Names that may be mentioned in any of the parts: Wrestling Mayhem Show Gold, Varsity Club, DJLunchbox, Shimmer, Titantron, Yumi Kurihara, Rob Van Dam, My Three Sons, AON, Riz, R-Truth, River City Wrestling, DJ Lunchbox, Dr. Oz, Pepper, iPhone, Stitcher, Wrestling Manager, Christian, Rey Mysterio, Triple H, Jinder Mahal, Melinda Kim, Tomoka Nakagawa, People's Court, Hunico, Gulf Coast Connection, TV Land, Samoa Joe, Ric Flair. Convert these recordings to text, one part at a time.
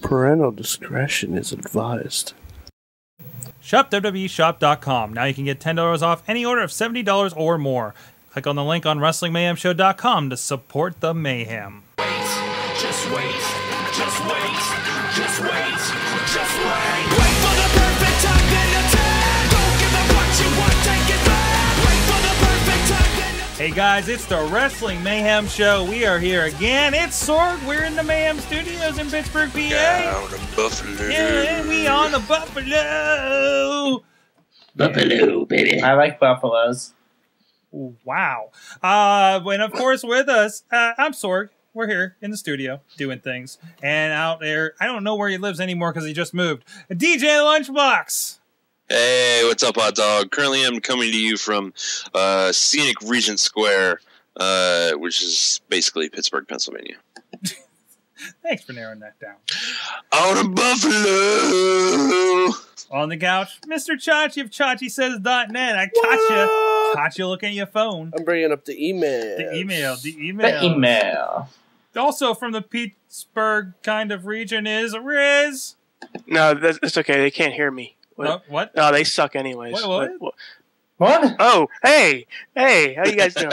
Parental discretion is advised. Shop WWEshop.com. Now you can get $10 off any order of $70 or more. Click on the link on WrestlingMayhemShow.com to support the mayhem. Wait, just wait, just wait, just wait, just wait. Wait for the perfect time and attack. Don't give up what you want, take it back. Wait for the perfect time and attack. Hey guys, it's the Wrestling Mayhem Show. We are here again. It's Sorg. We're in the Mayhem Studios in Pittsburgh, PA. Down in Buffalo. Yeah, we on the Buffalo. Buffalo, baby. I like buffaloes. Wow. And of course with us, I'm Sorg. We're here in the studio doing things. And out there, I don't know where he lives anymore because he just moved. DJ Lunchbox. Hey, what's up, hot dog? Currently I'm coming to you from scenic Regent Square, which is basically Pittsburgh, Pennsylvania. Thanks for narrowing that down. Out of Buffalo. On the couch, Mr. Chachi of ChachiSays.net. I caught you looking at your phone. I'm bringing up the email. The email. The email. The email. Also from the Pittsburgh kind of region is Riz. No, that's okay. They can't hear me. What? Oh, what? No, they suck anyways. What? What? Oh, hey. Hey, how you guys doing?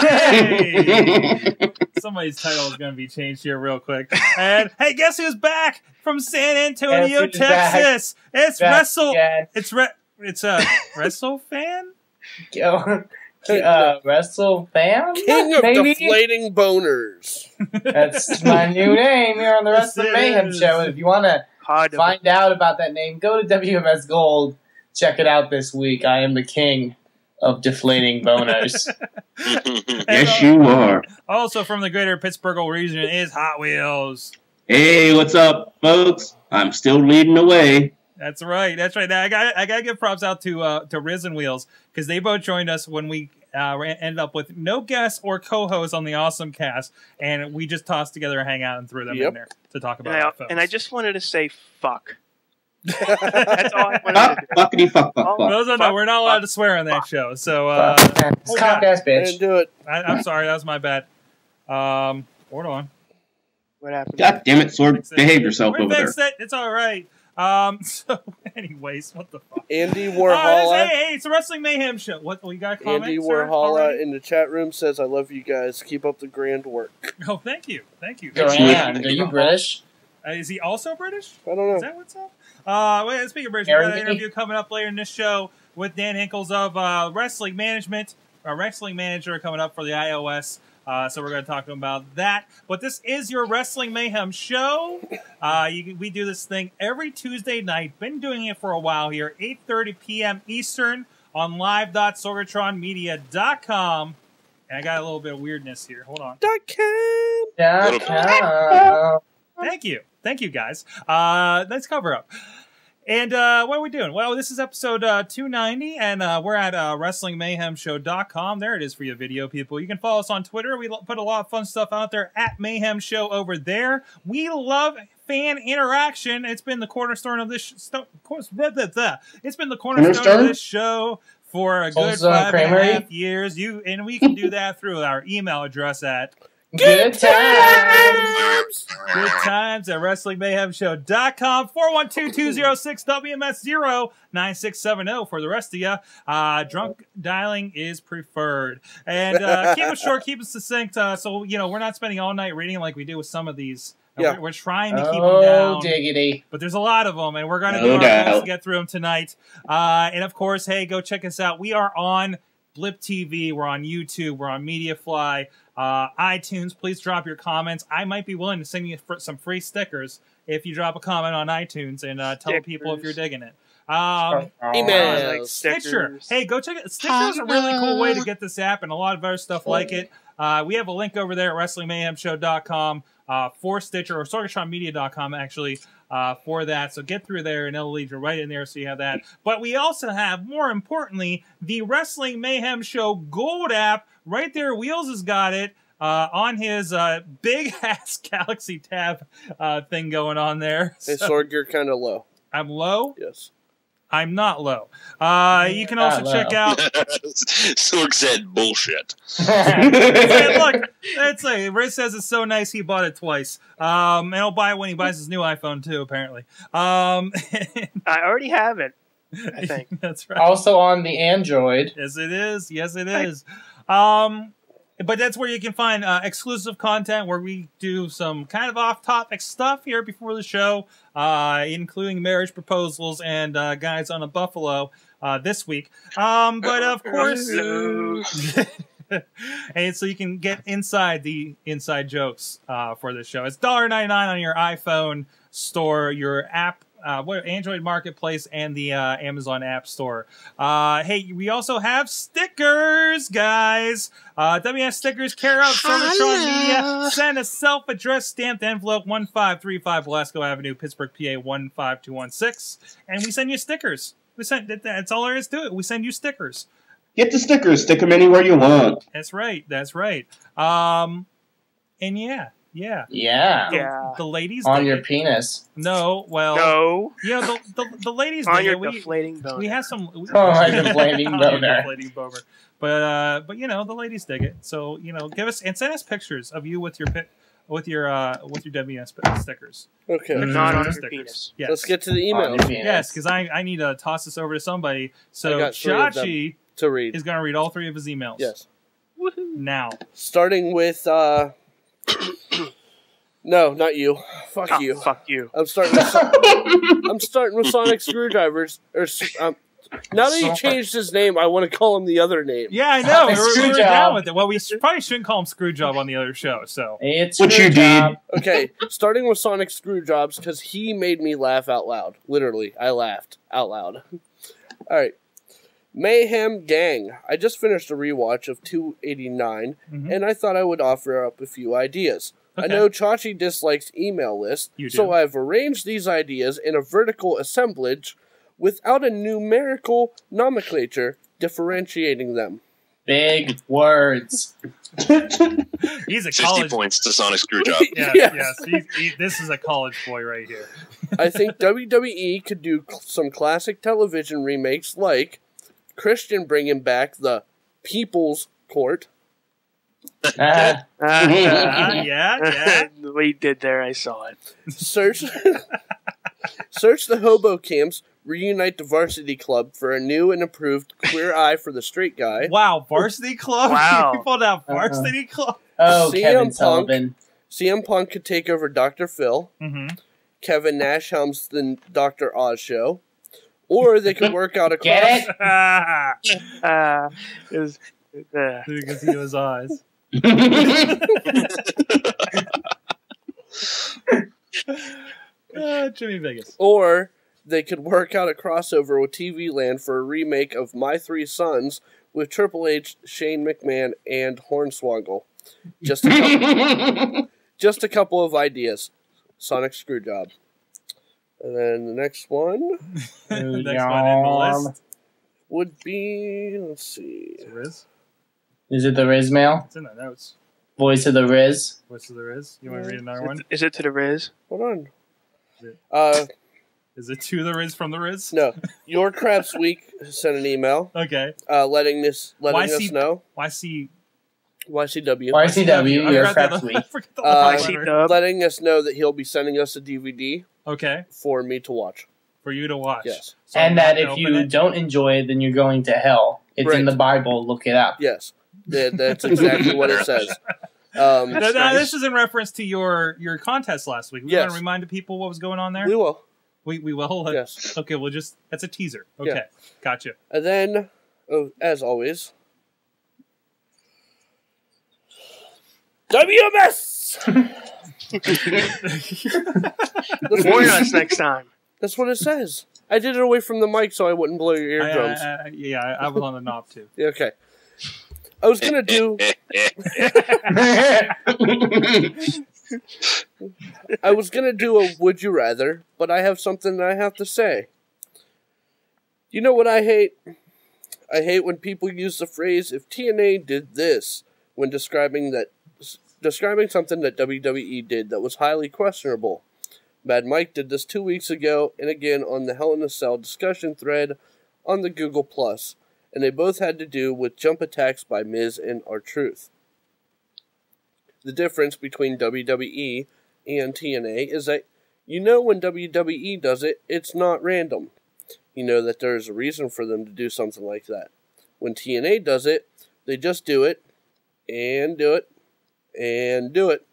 Hey. Somebody's title is going to be changed here real quick. And hey, guess who's back from San Antonio, Texas? Back. It's Wrestle. Yes. It's a Wrestle fan? Wrestle fan? King of maybe? Deflating boners. That's my new name here on the Wrestling Mayhem Show. If you want to find out about that name, go to WMS Gold. Check it out this week. I am the king of deflating boners. Yes, you are. Also from the greater Pittsburgh region is Hot Wheels. Hey, what's up, folks? I'm still leading the way. That's right. That's right. Now I got to give props out to Riz and Wheels because they both joined us when we ended up with no guests or co-hosts on the awesome cast, and we just tossed together a hangout and threw them in there to talk about. And I just wanted to say, fuck. That's all I wanted to do. Fuck. Those are, no, we're not allowed to swear on that show. So cock-ass bitch. I didn't do it. I'm sorry, that was my bad. Hold on. What happened? God damn it, Sorg, behave yourself over there. It's all right. So anyways, what the fuck? Andy Warhol. Hey, it's a Wrestling Mayhem Show. What we got? Comments, Andy Warhol in the chat room says, "I love you guys. Keep up the grand work." Oh, thank you, thank you. Grand. Are you British? Is he also British? I don't know. Is that what's up? Wait, speaking of British, we've got an interview coming up later in this show with Dan Hinkles of Wrestling Management, or Wrestling Manager, coming up for the iOS. So we're going to talk to him about that. But this is your Wrestling Mayhem Show. We do this thing every Tuesday night. Been doing it for a while here, 8:30 p.m. Eastern on live.sorgatronmedia.com. And I got a little bit of weirdness here. Hold on. .com. Thank you. Thank you, guys. Let's cover up. And what are we doing? Well, this is episode 290, and we're at WrestlingMayhemShow.com. There it is for you video people. You can follow us on Twitter. We put a lot of fun stuff out there, at Mayhem Show over there. We love fan interaction. It's been the cornerstone of this show for a good 5.5 years. And we can do that through our email address at... Good times at WrestlingMayhemShow.com. 412-206-WMS0-9670 for the rest of you. Drunk dialing is preferred. And keep it short, keep it succinct. So, you know, we're not spending all night reading like we do with some of these. Yeah. We're trying to keep them down. Diggity. But there's a lot of them, and we're going to do our best to get through them tonight. And, of course, hey, go check us out. We are on Blip TV. We're on YouTube. We're on MediaFly. iTunes, please drop your comments. I might be willing to send you some free stickers if you drop a comment on iTunes and tell people if you're digging it. Emails. Stitcher. Hey, go check it. Stitcher is a really cool way to get this app and a lot of other stuff like it. We have a link over there at WrestlingMayhemShow.com for Stitcher or SorgatronMedia.com actually for that. So get through there and it'll lead you right in there so you have that. But we also have, more importantly, the Wrestling Mayhem Show Gold app. Right there, Wheels has got it on his big-ass Galaxy Tab thing going on there. So. Hey, Sorg, you're kind of low. I'm low? Yes. I'm not low. You can also check out. Sorg said bullshit. Look, that's like Riz says it's so nice he bought it twice. And he'll buy it when he buys his new iPhone too, apparently. I already have it, I think. That's right. Also on the Android. Yes, it is. Yes, it is. But that's where you can find exclusive content where we do some kind of off-topic stuff here before the show, including marriage proposals and guys on a buffalo this week. But of course, and so you can get inside the inside jokes for this show. It's $1.99 on your iPhone store, your app. Android Marketplace and the Amazon App Store. Hey, we also have stickers, guys. WS Stickers, care of Sorgatron Media. Send a self-addressed stamped envelope, 1535 Velasco Avenue, Pittsburgh, PA 15216, and we send you stickers. We send that's all there is to it. We send you stickers. Get the stickers. Stick them anywhere you want. That's right. That's right. And yeah. Yeah. Yeah. The ladies on your penis. No, well. No. Yeah, the ladies on your deflating boner. We have some. On your deflating boner. But you know the ladies dig it. So you know, give us and send us pictures of you with your WS stickers. Okay. They're not on your penis. Yes. Let's get to the email. Yes, because I need to toss this over to somebody. So Chachi is going to read all three of his emails. Yes. Woohoo. Now, starting with. No, not you. Fuck you. Fuck you. I'm starting with Sonic Screwdrivers. Or now that he changed his name, I want to call him the other name. Yeah, I know. We're down with it. Well, we probably shouldn't call him Screwjob on the other show. So it's what you did. Okay, starting with Sonic Screwjobs because he made me laugh out loud. Literally, I laughed out loud. All right. Mayhem Gang. I just finished a rewatch of 289, and I thought I would offer up a few ideas. Okay. I know Chachi dislikes email lists, so I've arranged these ideas in a vertical assemblage without a numerical nomenclature differentiating them. Big words. He's a 60 college points to Sonic Screwjob. This is a college boy right here. I think WWE could do some classic television remakes like... Christian bringing back the People's Court. Yeah. We did there. I saw it. Search the hobo camps. Reunite the Varsity Club for a new and improved queer eye for the straight guy. Wow, Varsity Club. Wow, people down Varsity Club. Oh, CM Punk could take over Dr. Phil. Kevin Nash helms the Dr. Oz show. Or they could work out a class. Get it? It was, you can see his eyes. Jimmy Vegas. Or they could work out a crossover with TV Land for a remake of My Three Sons with Triple H, Shane McMahon, and Hornswoggle. Just a couple of ideas. Sonic Screwjob. And then the next one, the next one in the list would be, let's see. Riz? Is it the Riz mail? It's in the notes. Voice of the Riz. Voice of the Riz. You want to read another one? Is it to the Riz? Hold on. Is it to the Riz from the Riz? No. Your Craps Week sent an email. Okay. Letting us know. YCW, Your Craps Week. Letting us know that he'll be sending us a DVD. Okay. For me to watch. For you to watch. Yes. So and that if you don't enjoy it, then you're going to hell. It's in the Bible. Look it up. Yes. That's exactly what it says. This is in reference to your contest last week. We want to remind people what was going on there? We will. We will? Yes. Okay, we'll just... That's a teaser. Okay. Yeah. Gotcha. And then, as always... WMS! Warn us next time. That's what it says. I did it away from the mic so I wouldn't blow your eardrums. I was on the knob too. Okay. I was gonna do. I was gonna do a would you rather, but I have something that I have to say. You know what I hate? I hate when people use the phrase "if TNA did this" when describing something that WWE did that was highly questionable. Mad Mike did this 2 weeks ago and again on the Hell in a Cell discussion thread on the Google+, and they both had to do with jump attacks by Miz and R-Truth. The difference between WWE and TNA is that you know when WWE does it, it's not random. You know that there's a reason for them to do something like that. When TNA does it, they just do it, and do it, and do it,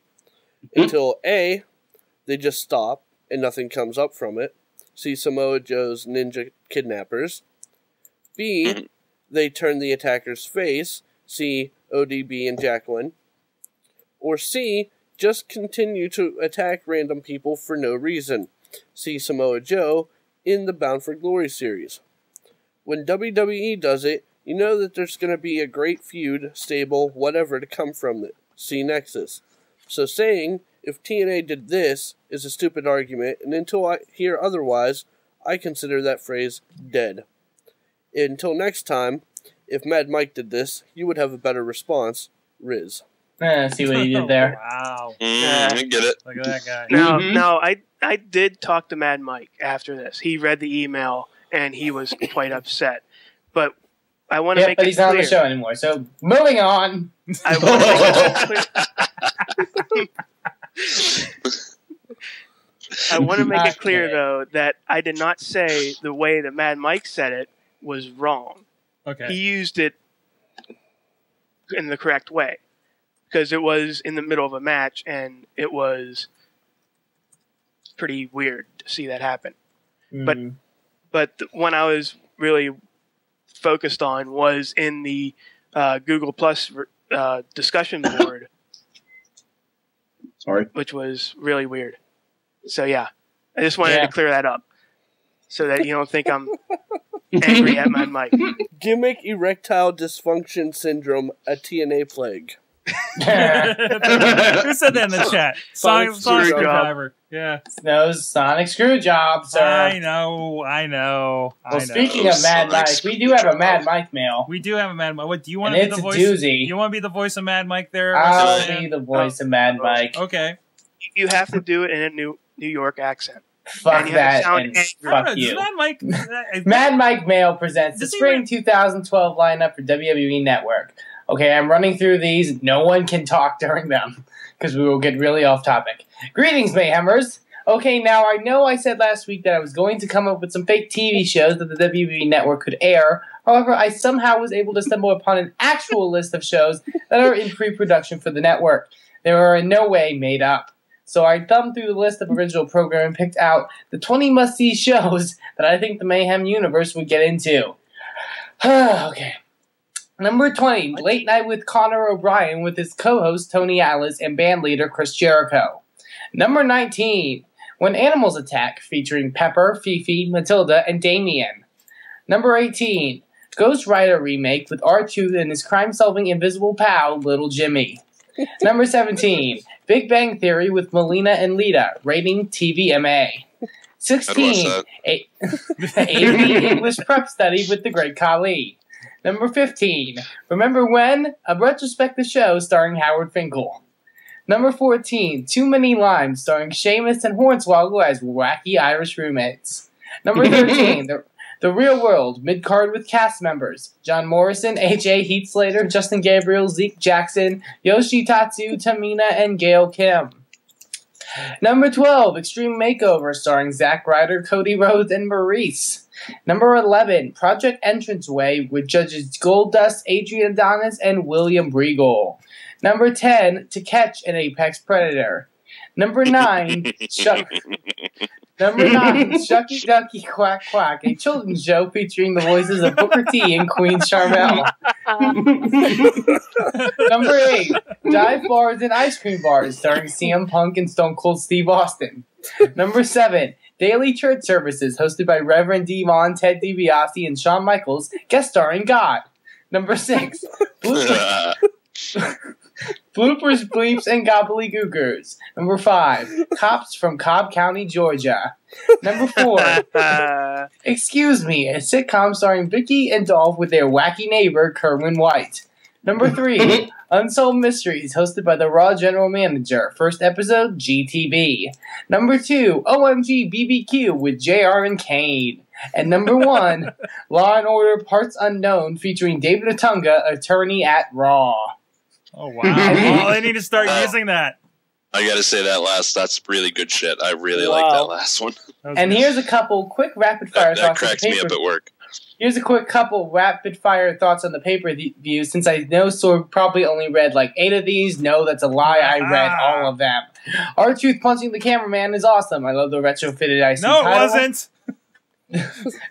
until A, they just stop, and nothing comes up from it. See Samoa Joe's ninja kidnappers. B, they turn the attacker's face. See ODB and Jacqueline. Or C, just continue to attack random people for no reason. See Samoa Joe in the Bound for Glory series. When WWE does it, you know that there's going to be a great feud, stable, whatever to come from it. See Nexus. So saying, if TNA did this, is a stupid argument, and until I hear otherwise, I consider that phrase dead. Until next time, if Mad Mike did this, you would have a better response, Riz. See what you did there. Wow. I get it. Look at that guy. No, I did talk to Mad Mike after this. He read the email, and he was quite upset. But I want to make it clear. But he's not on the show anymore, so moving on. I want to make it clear. I want to make it clear, though, that I did not say the way that Mad Mike said it was wrong. Okay. He used it in the correct way. Because it was in the middle of a match, and it was pretty weird to see that happen. Mm. But the one I was really focused on was in the Google Plus discussion board. Sorry. Which was really weird. So, yeah. I just wanted to clear that up so that you don't think I'm angry at my mic. Gimmick erectile dysfunction syndrome, a TNA plague. Who said that in the chat? Sonic Screwjob. Yeah. No, Sonic Screwjob, sir. I know. Well, speaking of Mad Mike, we do have a Mad Mike mail. We do have a Mad Mike. What do you want to be the voice? Doozy. You want to be the voice of Mad Mike there? I'll be the voice of Mad Mike. Okay. You have to do it in a New York accent. Fuck that and fuck you. Mad Mike, Mad Mike mail presents the spring 2012 lineup for WWE Network. Okay, I'm running through these. No one can talk during them because we will get really off topic. Greetings, Mayhemers. Okay, now I know I said last week that I was going to come up with some fake TV shows that the WWE Network could air. However, I somehow was able to stumble upon an actual list of shows that are in pre-production for the network. They are in no way made up. So I thumbed through the list of original programming and picked out the 20 must-see shows that I think the Mayhem universe would get into. Okay. Number 20, Late Night with Conor O'Brien with his co-host Tony Atlas and band leader Chris Jericho. Number 19, When Animals Attack featuring Pepper, Fifi, Matilda, and Damien. Number 18, Ghost Rider Remake with R-Truth and his crime-solving invisible pal, Little Jimmy. Number 17, Big Bang Theory with Melina and Lita, rating TVMA. 16, AV English Prep Study with the Great Khali. Number 15, Remember When? A retrospective show starring Howard Finkel. Number 14, Too Many Limes starring Seamus and Hornswoggle as wacky Irish roommates. Number 13, The Real World, mid-card with cast members. John Morrison, H.A. Heath Slater, Justin Gabriel, Zeke Jackson, Yoshitatsu, Tamina, and Gail Kim. Number 12, Extreme Makeover starring Zack Ryder, Cody Rhodes, and Maurice. Number 11, Project Entranceway with judges Goldust, Adrian Adonis, and William Regal. Number 10, To Catch an Apex Predator. Number 9, Shucky Ducky Quack Quack, a children's show featuring the voices of Booker T and Queen Charmel. Number 8, Dive Bars and Ice Cream Bars starring CM Punk and Stone Cold Steve Austin. Number 7, Daily Church Services, hosted by Reverend D-Von, Ted DiBiase, and Shawn Michaels, guest starring God. Number 6, Bloopers, Bloopers, Bleeps, and Gobbledygookers. Number 5, Cops from Cobb County, Georgia. Number 4, Excuse Me, a sitcom starring Vicky and Dolph with their wacky neighbor, Kerwin White. Number 3, Unsolved Mysteries, hosted by the Raw General Manager. First episode, GTB. Number 2, OMG BBQ with JR and Kane. And number 1, Law & Order Parts Unknown, featuring David Otunga, attorney at Raw. Oh, wow. Oh, they need to start using that. I gotta say that last, that's really good shit. I really like that last one. That and good. Here's a couple quick rapid fire thoughts. That cracks me up at work. Here's a quick couple rapid fire thoughts on the pay-per-view, since I know Sorg probably only read like 8 of these. No, that's a lie. I read all of them. R-Truth punching the cameraman is awesome. I love the retrofitted IC title. No, it wasn't.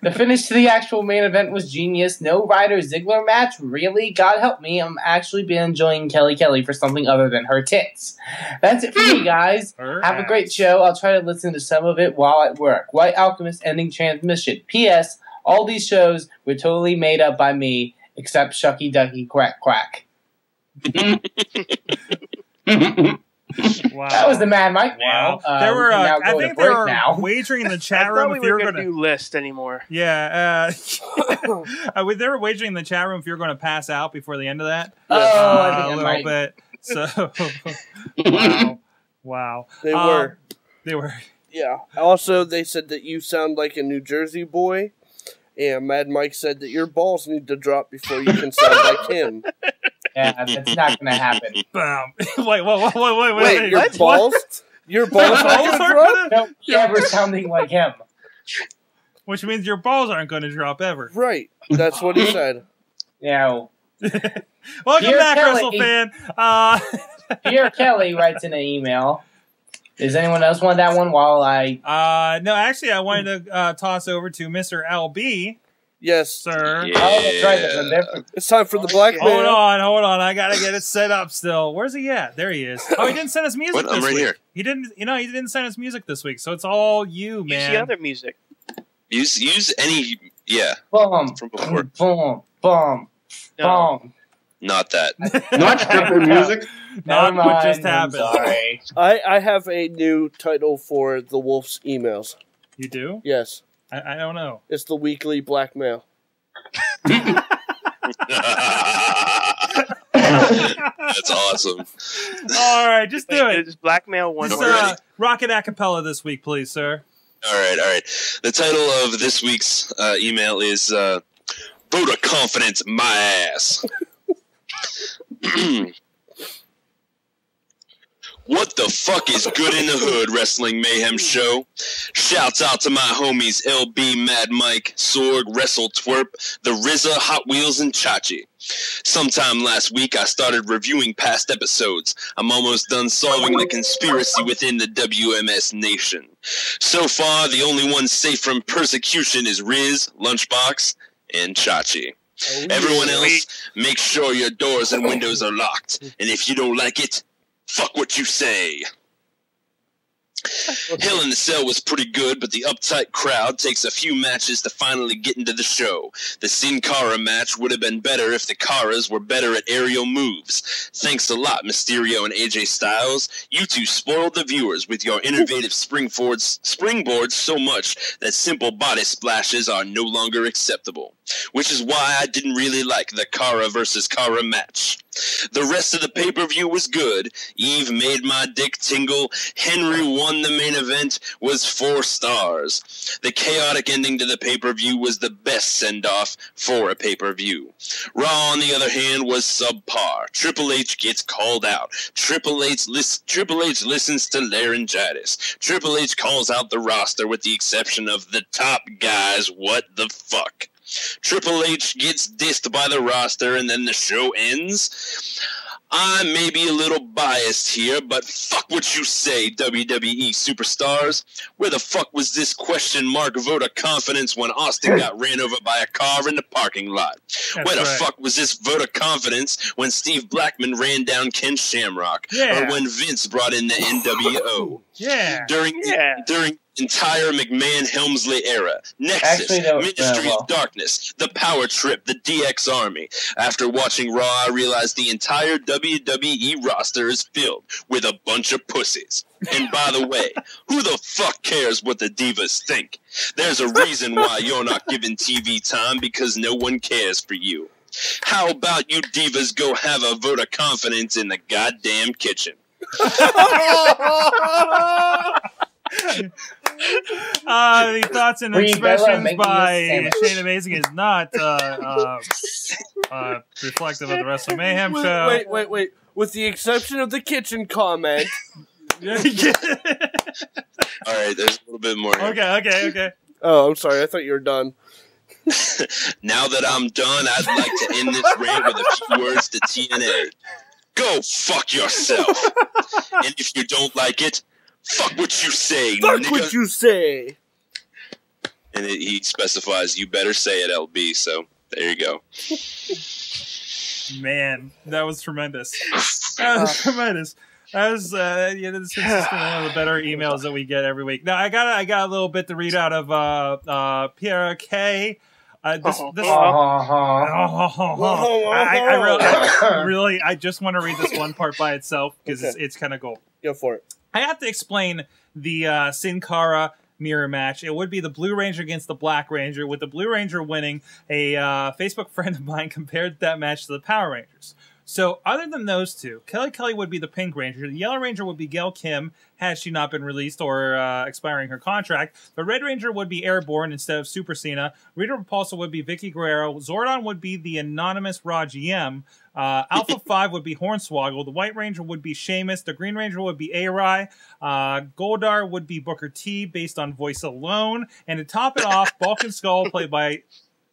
The finish to the actual main event was genius. No Ryder-Ziggler match? Really? God help me. I'm actually been enjoying Kelly Kelly for something other than her tits. That's it for me, guys. Have a great show. I'll try to listen to some of it while at work. White Alchemist ending transmission. P.S. All these shows were totally made up by me, except Shucky Ducky Quack Quack. Wow. That was the Mad Mike. Wow. There were, I think there were wagering in the chat room if you were going to do list anymore. Yeah. They were wagering in the chat room if you were going to pass out before the end of that. Oh, I think I might. Bit. So, wow. Wow. They were. They were. Yeah. Also, they said that you sound like a New Jersey boy. And Mad Mike said that your balls need to drop before you can sound like him. Yeah, that's not going to happen. Boom. Wait, your balls? Your balls aren't going to drop? No, ever sounding like him. Which means your balls aren't going to drop ever. Right. That's what he said. Yeah. Welcome back, Wrestle fan. Pierre Kelly writes in an email. Does anyone else want that one while I... no, actually, I wanted to toss over to Mr. LB. Yes, sir. Yeah. Oh, that's right. It's time for the black man. Hold on. I got to get it set up still. Where's he at? There he is. Oh, he didn't send us music this week. I'm right here. He didn't, he didn't send us music this week, so it's all you, man. Use the other music. Use any... Yeah. Boom. From before. Boom. Boom. No. Boom. Not that. Not different music. Not what just happened. Sorry. I have a new title for the Wolf's emails. You do? Yes. I don't know. It's the weekly blackmail. That's awesome. All right, just do it. Just blackmail one. Just, rock it a cappella this week, please, sir. All right, all right. The title of this week's email is "Vote of Confidence, My Ass." What the fuck is good in the hood, Wrestling Mayhem Show? Shouts out to my homies LB, Mad Mike, Sorg, Wrestle Twerp, the RZA, Hot Wheels, and Chachi. Sometime last week, I started reviewing past episodes. I'm almost done solving the conspiracy within the WMS nation. So far, the only one safe from persecution is Riz, Lunchbox, and Chachi. Everyone else, make sure your doors and windows are locked. And if you don't like it, fuck what you say. Hell in a Cell was pretty good, but the uptight crowd takes a few matches to finally get into the show. The Sin Cara match would have been better if the Caras were better at aerial moves. Thanks a lot, Mysterio and AJ Styles. You two spoiled the viewers with your innovative springboards so much that simple body splashes are no longer acceptable. Which is why I didn't really like the Cara versus Cara match. The rest of the pay-per-view was good. Eve made my dick tingle. Henry won the main event, was 4 stars. The chaotic ending to the pay-per-view was the best send-off for a pay-per-view. Raw, on the other hand, was subpar. Triple H gets called out. Triple H listens to laryngitis. Triple H calls out the roster with the exception of the top guys. What the fuck? Triple H gets dissed by the roster, and then the show ends. I may be a little biased here, but fuck what you say, WWE superstars. Where the fuck was this question mark vote of confidence when Austin got ran over by a car in the parking lot? That's where the fuck was this vote of confidence when Steve Blackman ran down Ken Shamrock? Yeah. Or when Vince brought in the NWO? Yeah. During entire McMahon-Helmsley era. Nexus, Ministry of Darkness, The Power Trip, the DX Army. After watching Raw, I realized the entire WWE roster is filled with a bunch of pussies. And by the way, who the fuck cares what the divas think? There's a reason why you're not given TV time, because no one cares for you. How about you divas go have a vote of confidence in the goddamn kitchen? The thoughts and expressions by Shane Amazing is not reflective of the Wrestling Mayhem Show. Wait, wait, wait. With the exception of the kitchen comment. All right, there's a little bit more here. Okay, okay, okay. Oh, I'm sorry. I thought you were done. Now that I'm done, I'd like to end this rant with a few words to TNA. Go fuck yourself. And if you don't like it, fuck what you say. Fuck nigga. What you say. And he specifies, you better say it, LB. So there you go. Man, that was tremendous. That was tremendous. That was yeah, this has been one of the better emails that we get every week. Now I got a little bit to read out of Pierre K. I just want to read this one part by itself because it's kind of gold. Go for it. I have to explain the Sin Cara mirror match. It would be the Blue Ranger against the Black Ranger, with the Blue Ranger winning. A Facebook friend of mine compared that match to the Power Rangers. So other than those two, Kelly Kelly would be the Pink Ranger. The Yellow Ranger would be Gail Kim, had she not been released or expiring her contract. The Red Ranger would be Airborne instead of Super Cena. Rita Repulsa would be Vicky Guerrero. Zordon would be the anonymous Raj M. Alpha 5 would be Hornswoggle. The White Ranger would be Sheamus. The Green Ranger would be A-Rai. Goldar would be Booker T, based on voice alone. And to top it off, Balkan Skull, played by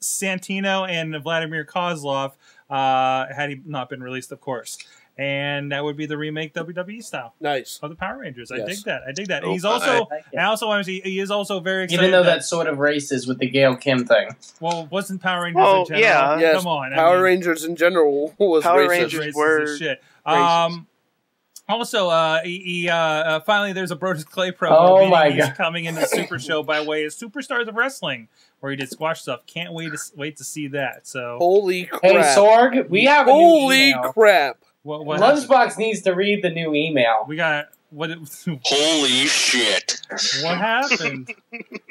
Santino and Vladimir Kozlov, had he not been released, of course. And that would be the remake WWE style. Nice. Of the Power Rangers. Yes. I dig that. I dig that. Oh, he's also, I also want to see, he is also very excited. Even though that's sort of racist with the Gail Kim thing. Well, wasn't Power Rangers in general? Yeah. Yes. Come on. Power Rangers in general was Power racist. Rangers were racist as shit. Also, finally, there's a Brodus Clay promo. Oh my God, coming into the Super Show by way of Superstars of Wrestling, where he did squash stuff. Can't wait to see that. So holy crap! Hey Sorg, we have holy crap. What Lunchbox needs to read the new email. We got what? Holy shit! What happened?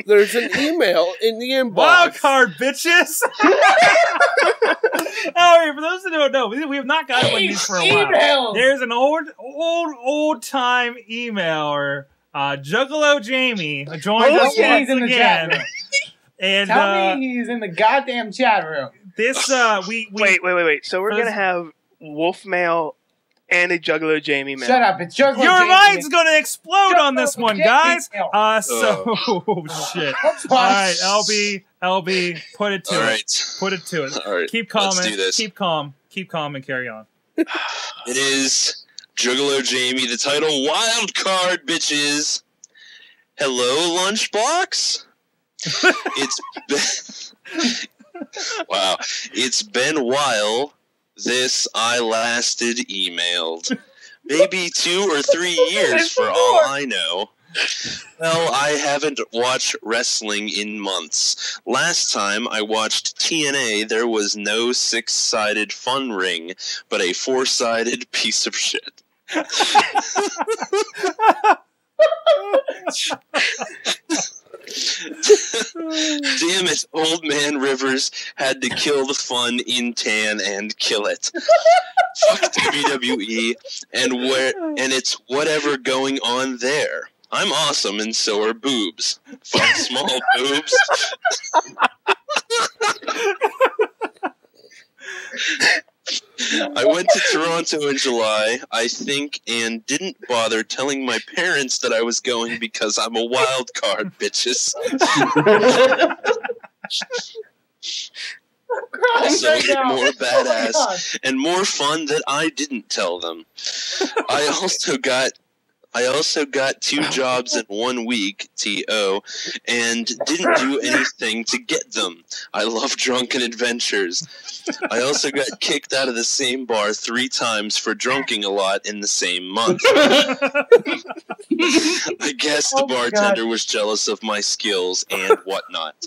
There's an email in the inbox. Wild card, bitches. Right, for those that don't know, we have not gotten one of these for a while. Emails. There's an old time emailer, Juggalo Jamie, joined us once again. And tell me he's in the goddamn chat room. This we wait. So we're gonna have Wolf Mail and a Juggalo Jamie mail. Shut up! It's Juggalo. Your mind's gonna explode on this one, guys. Shit. All right, LB, put it to it. Right. Put it to it. Right. Keep calm. Let's do this. Keep calm, and carry on. It is Juggalo Jamie. The title: Wild Card Bitches. Hello, Lunchbox. It's been a while. This I lasted emailed, maybe 2 or 3 years for all I know. Well, I haven't watched wrestling in months. Last time I watched TNA, there was no 6-sided fun ring, but a 4-sided piece of shit. Damn it, old man Rivers had to kill the fun in tan and kill it. Fuck WWE and it's whatever going on there. I'm awesome and so are boobs. Fuck small boobs. I went to Toronto in July, I think, and didn't bother telling my parents that I was going because I'm a wild card, bitches. Also, more badass and more fun that I didn't tell them. I also got 2 jobs in 1 week, T.O., and didn't do anything to get them. I love drunken adventures. I also got kicked out of the same bar 3 times for drinking a lot in the same month. I guess the bartender was jealous of my skills and whatnot.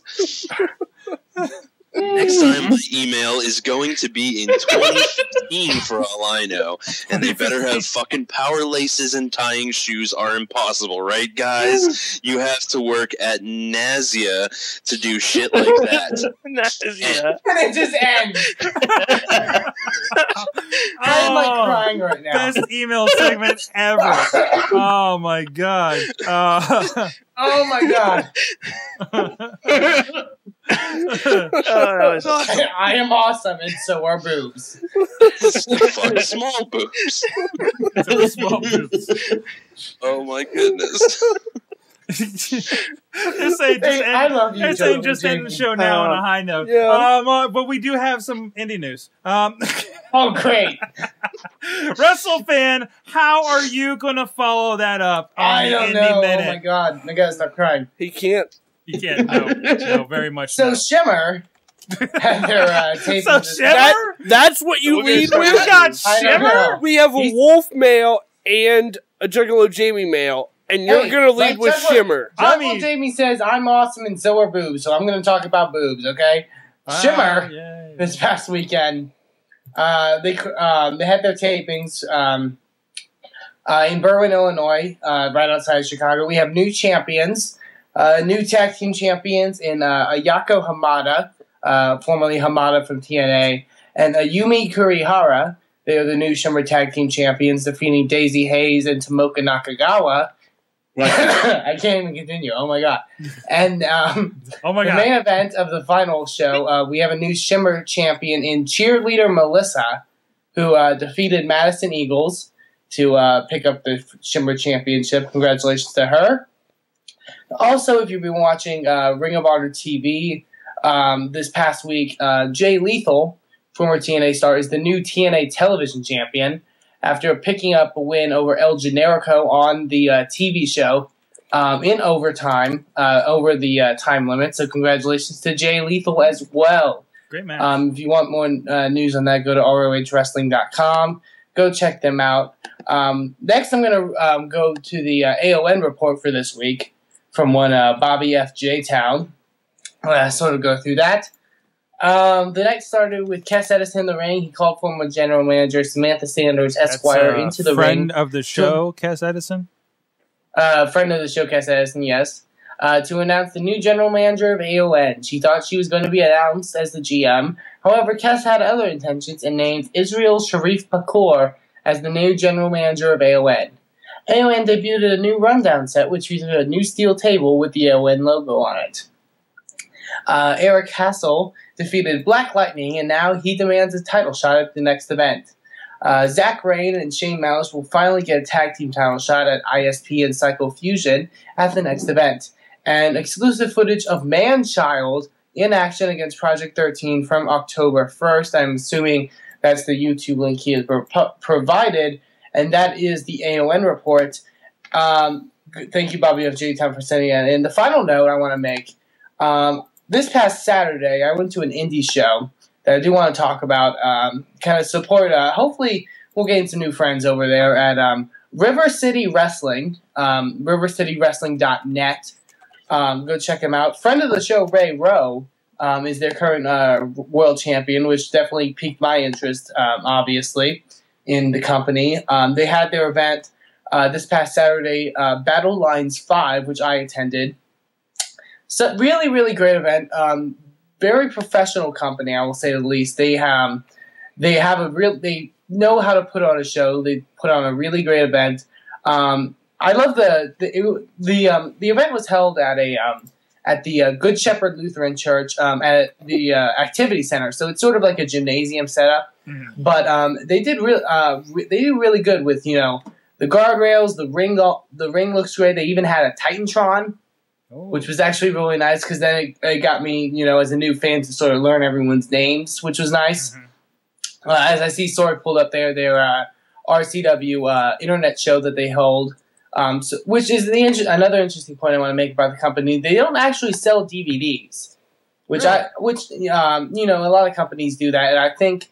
Next time, my email is going to be in 2015 for all I know, and they better have fucking power laces and tying shoes are impossible, right, guys? You have to work at Nazia to do shit like that. Nazia. And it just ends. I'm like crying right now. Best email segment ever. Oh my god. Oh my god. I am awesome, and so are boobs. Fuck small boobs. So small boobs. Oh my goodness. Just end the show now on a high note. Yeah. But we do have some indie news. Oh, great. WrestleFan, how are you going to follow that up? I don't know. Minute? Oh my god. I gotta stop crying. He can't. You can't. No, very much. So no. Shimmer had their taping. So Shimmer, that's what you lead with. We got Shimmer. We have a Wolf male and a Juggalo Jamie male, and you're gonna lead with Shimmer. Juggalo Jamie says I'm awesome, and so are boobs. So I'm gonna talk about boobs. Okay, Shimmer. Yay. This past weekend, they had their tapings in Berwyn, Illinois, right outside of Chicago. We have new champions. New tag team champions in Ayako Hamada, formerly Hamada from TNA, and Yumi Kurihara. They are the new Shimmer tag team champions, defeating Daisy Hayes and Tomoka Nakagawa. I can't even continue. Oh my god! And oh my god, the main event of the final show, we have a new Shimmer champion in Cheerleader Melissa, who defeated Madison Eagles to pick up the Shimmer championship. Congratulations to her. Also, if you've been watching Ring of Honor TV this past week, Jay Lethal, former TNA star, is the new TNA television champion after picking up a win over El Generico on the TV show in overtime, over the time limit. So congratulations to Jay Lethal as well. Great match. If you want more news on that, go to ROHWrestling.com. Go check them out. Next, I'm going to go to the AON report for this week. From one Bobby F. J. Town. Sort of go through that. The night started with Cass Edison in the ring. He called former general manager Samantha Sanders Esquire into the ring. Friend of the show, Cass Edison? Friend of the show, Cass Edison, yes. To announce the new general manager of AON. She thought she was going to be announced as the GM. However, Cass had other intentions and named Israel Sharif Pakor as the new general manager of AON. AON debuted a new rundown set, which featured a new steel table with the AON logo on it. Eric Hassel defeated Black Lightning, and now he demands a title shot at the next event. Zack Rain and Shane Malice will finally get a tag team title shot at ISP and Psycho Fusion at the next event. And exclusive footage of Man-Child in action against Project 13 from October 1st. I'm assuming that's the YouTube link he has provided. And that is the AON report. Thank you, Bobby of J-Town, for sending that in. The final note I want to make, this past Saturday, I went to an indie show that I do want to talk about, kind of support. Hopefully, we'll gain some new friends over there at River City Wrestling, rivercitywrestling.net. Go check them out. Friend of the show, Ray Rowe, is their current world champion, which definitely piqued my interest, obviously. In the company. They had their event this past Saturday, Battle Lines 5, which I attended. So really, really great event. Very professional company, I will say the least. They know how to put on a show. They put on a really great event. I love the event was held at a at the Good Shepherd Lutheran Church at the Activity Center. So it's sort of like a gymnasium setup. Mm-hmm. But they did really good with, you know, the guardrails, the ring looks great. They even had a Titantron, which was actually really nice because then it got me, you know, as a new fan to sort of learn everyone's names, which was nice. Mm-hmm. As I see Sorg pulled up there, their RCW internet show that they hold, which is another interesting point I want to make about the company. They don't actually sell DVDs, which you know, a lot of companies do that, and I think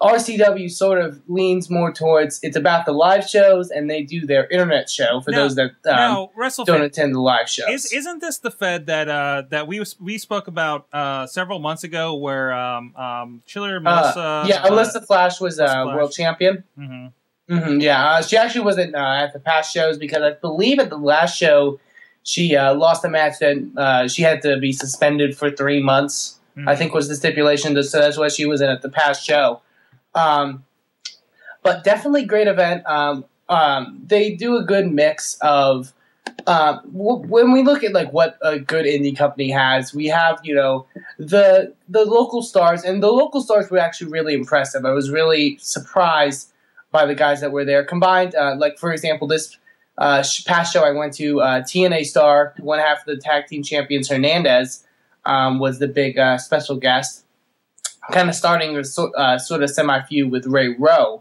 RCW sort of leans more towards it's about the live shows, and they do their internet show for those that don't attend the live shows. Isn't this the Fed that that we spoke about several months ago, where Chiller Melissa, Alyssa Flash was world champion. Mm-hmm. Mm-hmm, yeah, she actually wasn't at the past shows because I believe at the last show she lost a match that she had to be suspended for 3 months. Mm-hmm. I think was the stipulation, so that's why she was in at the past show. But definitely great event. They do a good mix of when we look at like what a good indie company has. We have the local stars, and the local stars were actually really impressive. I was really surprised by the guys that were there combined. Like for example, this past show I went to, TNA star, one half of the tag team champions, Hernandez. Was the big special guest, kind of starting a sort of semi-feud with Ray Rowe,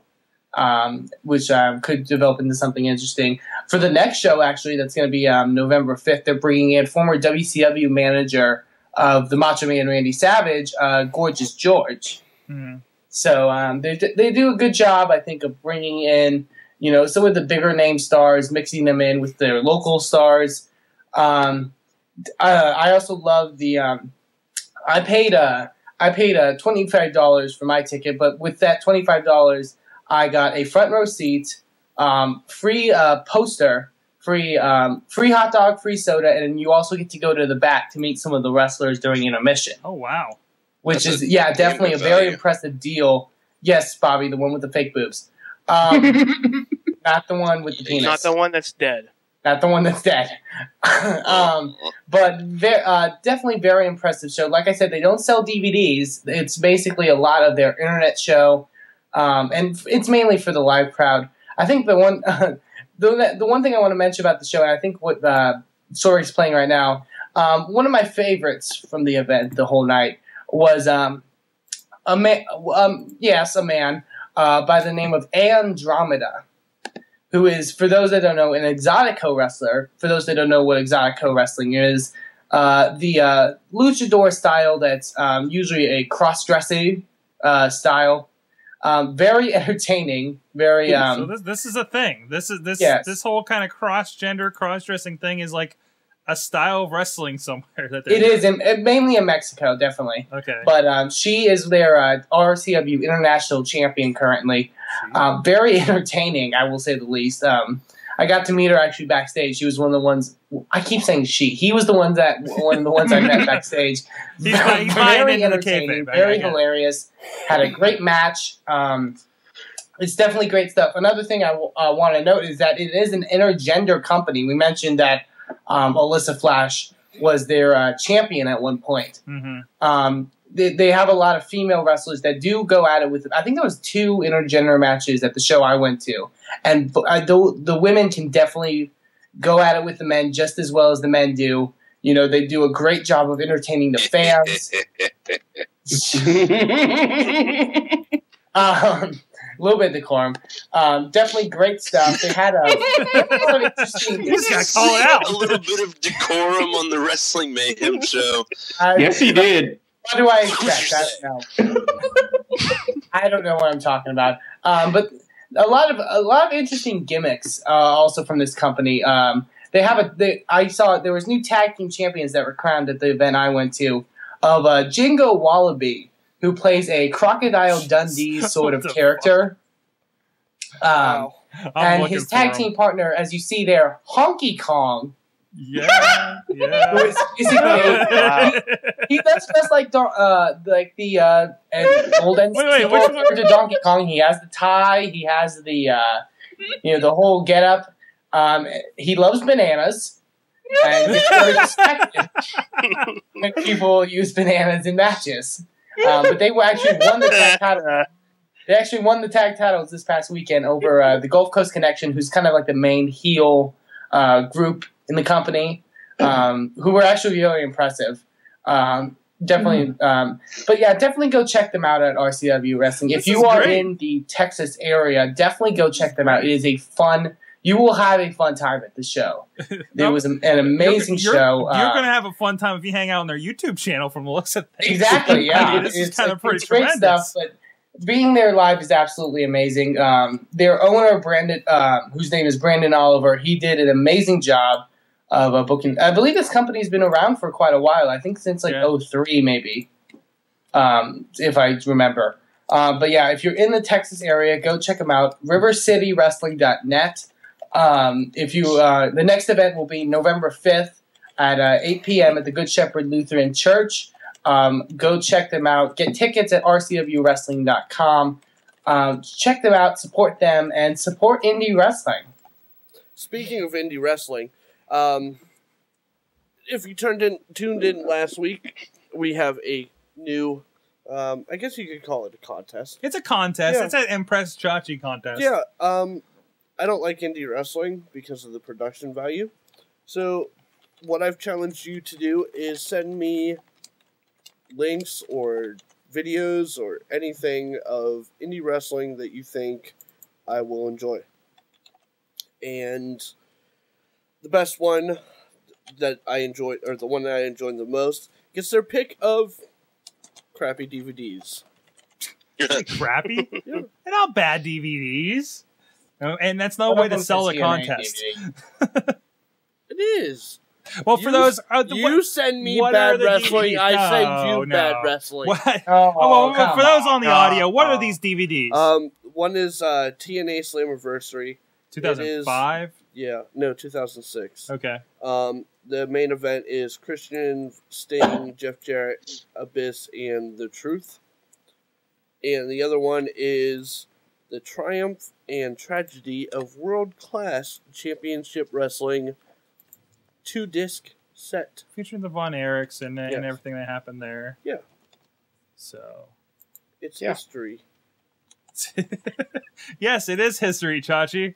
which could develop into something interesting. For the next show, actually, that's going to be November 5th, they're bringing in former WCW manager of the Macho Man Randy Savage, Gorgeous George. Mm-hmm. So they do a good job, I think, of bringing in some of the bigger name stars, mixing them in with their local stars. I also love the. I paid $25 for my ticket, but with that $25, I got a front row seat, free poster, free hot dog, free soda, and you also get to go to the back to meet some of the wrestlers during intermission. Oh wow! Which That's is a, yeah, definitely a very impressive deal. Yes, Bobby, the one with the fake boobs, not the one with the penis, not the one that's dead. Not the one that's dead. But definitely very impressive show. Like I said, they don't sell DVDs. It's basically a lot of their internet show, and it's mainly for the live crowd. I think the one the one thing I want to mention about the show, and I think what Sorg's playing right now, one of my favorites from the event the whole night was a man by the name of Andromeda, who is, for those that don't know, an exotic co-wrestler. For those that don't know what exotic co-wrestling is, the luchador style that's usually a cross-dressing style. Very entertaining. Very. So this is a thing. This whole kind of cross-gender, cross-dressing thing is like a style of wrestling somewhere. That it is, and mainly in Mexico, definitely. Okay. But she is their RCW International Champion currently. Very entertaining, I will say the least. I got to meet her actually backstage. She was one of the ones. I keep saying she. He was the ones that one of the ones I met backstage. Very entertaining, very hilarious. Had a great match. It's definitely great stuff. Another thing I want to note is that it is an intergender company. We mentioned that Alyssa Flash was their champion at one point. Mm-hmm. They have a lot of female wrestlers that do go at it with. I think there was 2 intergender matches at the show I went to, and the women can definitely go at it with the men just as well as the men do. You know, they do a great job of entertaining the fans. A little bit of decorum. Definitely great stuff. They had a. Just gotta call it out. A little bit of decorum on the Wrestling Mayhem show. Yes, he did. What do I expect? I don't know. I don't know what I'm talking about. But a lot of interesting gimmicks also from this company. They have a. I saw there was new tag team champions that were crowned at the event I went to of Jingo Wallaby, who plays a Crocodile Dundee sort of character. Wow. And his tag team partner, as you see there, Honky Kong. Yeah, yeah. He does dress like the old NCAA to Donkey Kong. He has the tie. He has the the whole getup. He loves bananas, and it's very respected when people use bananas in matches. But they actually won the tag title. They actually won the tag titles this past weekend over the Gulf Coast Connection, who's kind of like the main heel group in the company, who were actually really impressive. Definitely. But yeah, definitely go check them out at RCW Wrestling. If you are in the Texas area, definitely go check them out. It is a fun, you will have a fun time at the show. It was an amazing show. You're going to have a fun time if you hang out on their YouTube channel from the looks of things. Exactly, yeah. I mean, it's kind of pretty tremendous. Great stuff, but being there live is absolutely amazing. Their owner, Brandon, whose name is Brandon Oliver, he did an amazing job of booking. I believe this company's been around for quite a while. I think since like 03 maybe, if I remember. But yeah, if you're in the Texas area, go check them out. RiverCityWrestling.net. If you the next event will be November 5th at 8 p.m. at the Good Shepherd Lutheran Church. Go check them out. Get tickets at rcwwrestling.com. Check them out, support them, and support indie wrestling. Speaking of indie wrestling, if you tuned in last week, we have a new, I guess you could call it a contest. It's a contest. Yeah. It's an Impress Chachi contest. Yeah. I don't like indie wrestling because of the production value. So what I've challenged you to do is send me links or videos or anything of indie wrestling that you think I will enjoy. And the best one that I enjoyed, or the one that I enjoyed the most, gets their pick of crappy DVDs. Crappy? Yeah. They're not bad DVDs. And that's no way to sell a contest. It is. Well, for those... you send me bad wrestling, DVDs? I send you bad wrestling. What? Oh, well, for those on the audio, what are these DVDs? One is TNA Slammiversary. 2005? Yeah, no, 2006. Okay. The main event is Christian, Sting, Jeff Jarrett, Abyss, and The Truth. And the other one is The Triumph and Tragedy of World-Class Championship Wrestling, 2-disc set. Featuring the Von Erichs and everything that happened there. Yeah. So. It's history. Yes, it is history, Chachi.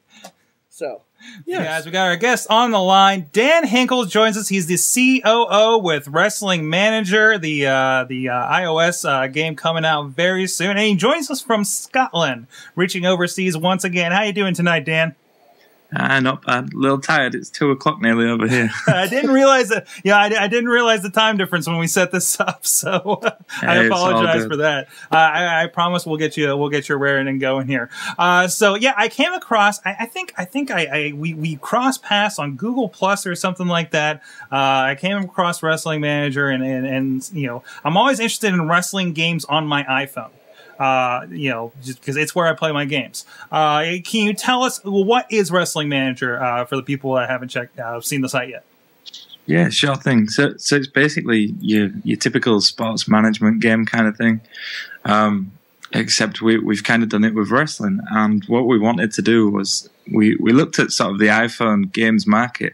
So. Yes. Guys, we got our guest on the line. Dan Hinkles joins us. He's the COO with Wrestling Manager, the iOS game coming out very soon. And he joins us from Scotland, reaching overseas once again. How you doing tonight, Dan? Not bad. A little tired. It's 2 o'clock nearly over here. I didn't realize that. Yeah, I didn't realize the time difference when we set this up. So I apologize for that. I promise we'll get you raring and going here. So yeah, I came across. I think we crossed paths on Google Plus or something like that. I came across Wrestling Manager, and you know, I'm always interested in wrestling games on my iPhone. You know, just because it's where I play my games. Can you tell us what is Wrestling Manager for the people that haven't seen the site yet? Yeah, sure thing. So it's basically your typical sports management game kind of thing, except we've kind of done it with wrestling. And what we wanted to do was we looked at sort of the iPhone games market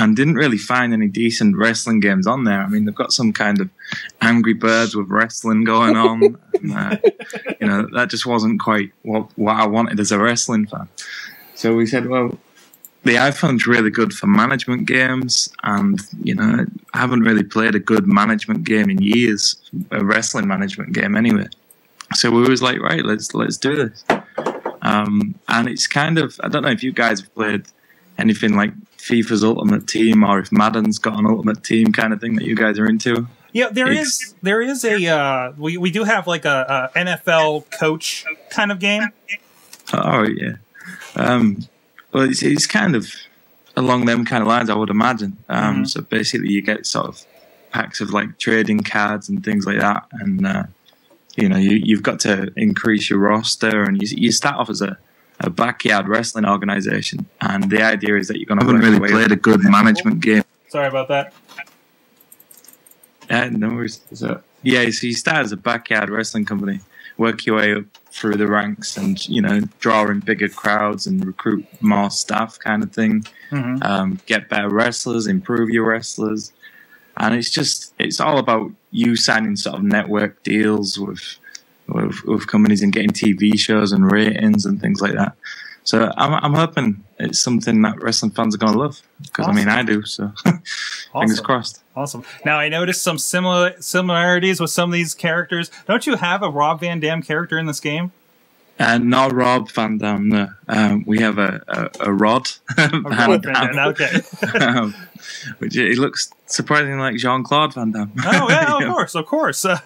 and didn't really find any decent wrestling games on there. I mean, they've got some kind of Angry Birds with wrestling going on. And, you know, that just wasn't quite what I wanted as a wrestling fan. So we said, well, the iPhone's really good for management games. And, you know, I haven't really played a good management game in years, a wrestling management game anyway. So we was like, right, let's do this. And it's kind of, I don't know if you guys have played anything like FIFA's Ultimate Team, or if Madden's got an Ultimate Team kind of thing that you guys are into. Yeah, there is a we do have like a NFL coach kind of game. Oh yeah, well it's kind of along them kind of lines, I would imagine. So basically, you get sort of packs of like trading cards and things like that, and you know you've got to increase your roster, and you start off as a backyard wrestling organization, and the idea is that you're going to... I haven't really played a good management game. Sorry about that. No worries. So, yeah, so you start as a backyard wrestling company, work your way up through the ranks and, you know, draw in bigger crowds and recruit more staff kind of thing, get better wrestlers, improve your wrestlers. And it's all about you signing sort of network deals with companies and getting TV shows and ratings and things like that. So I'm hoping it's something that wrestling fans are going to love, because awesome. I mean I do. So fingers crossed. Awesome. Now I noticed some similarities with some of these characters. Don't you have a Rob Van Dam character in this game? Not Rob Van Dam, no. We have a Rod. Okay. Which it looks surprisingly like Jean-Claude Van Damme. Oh, yeah, of course. It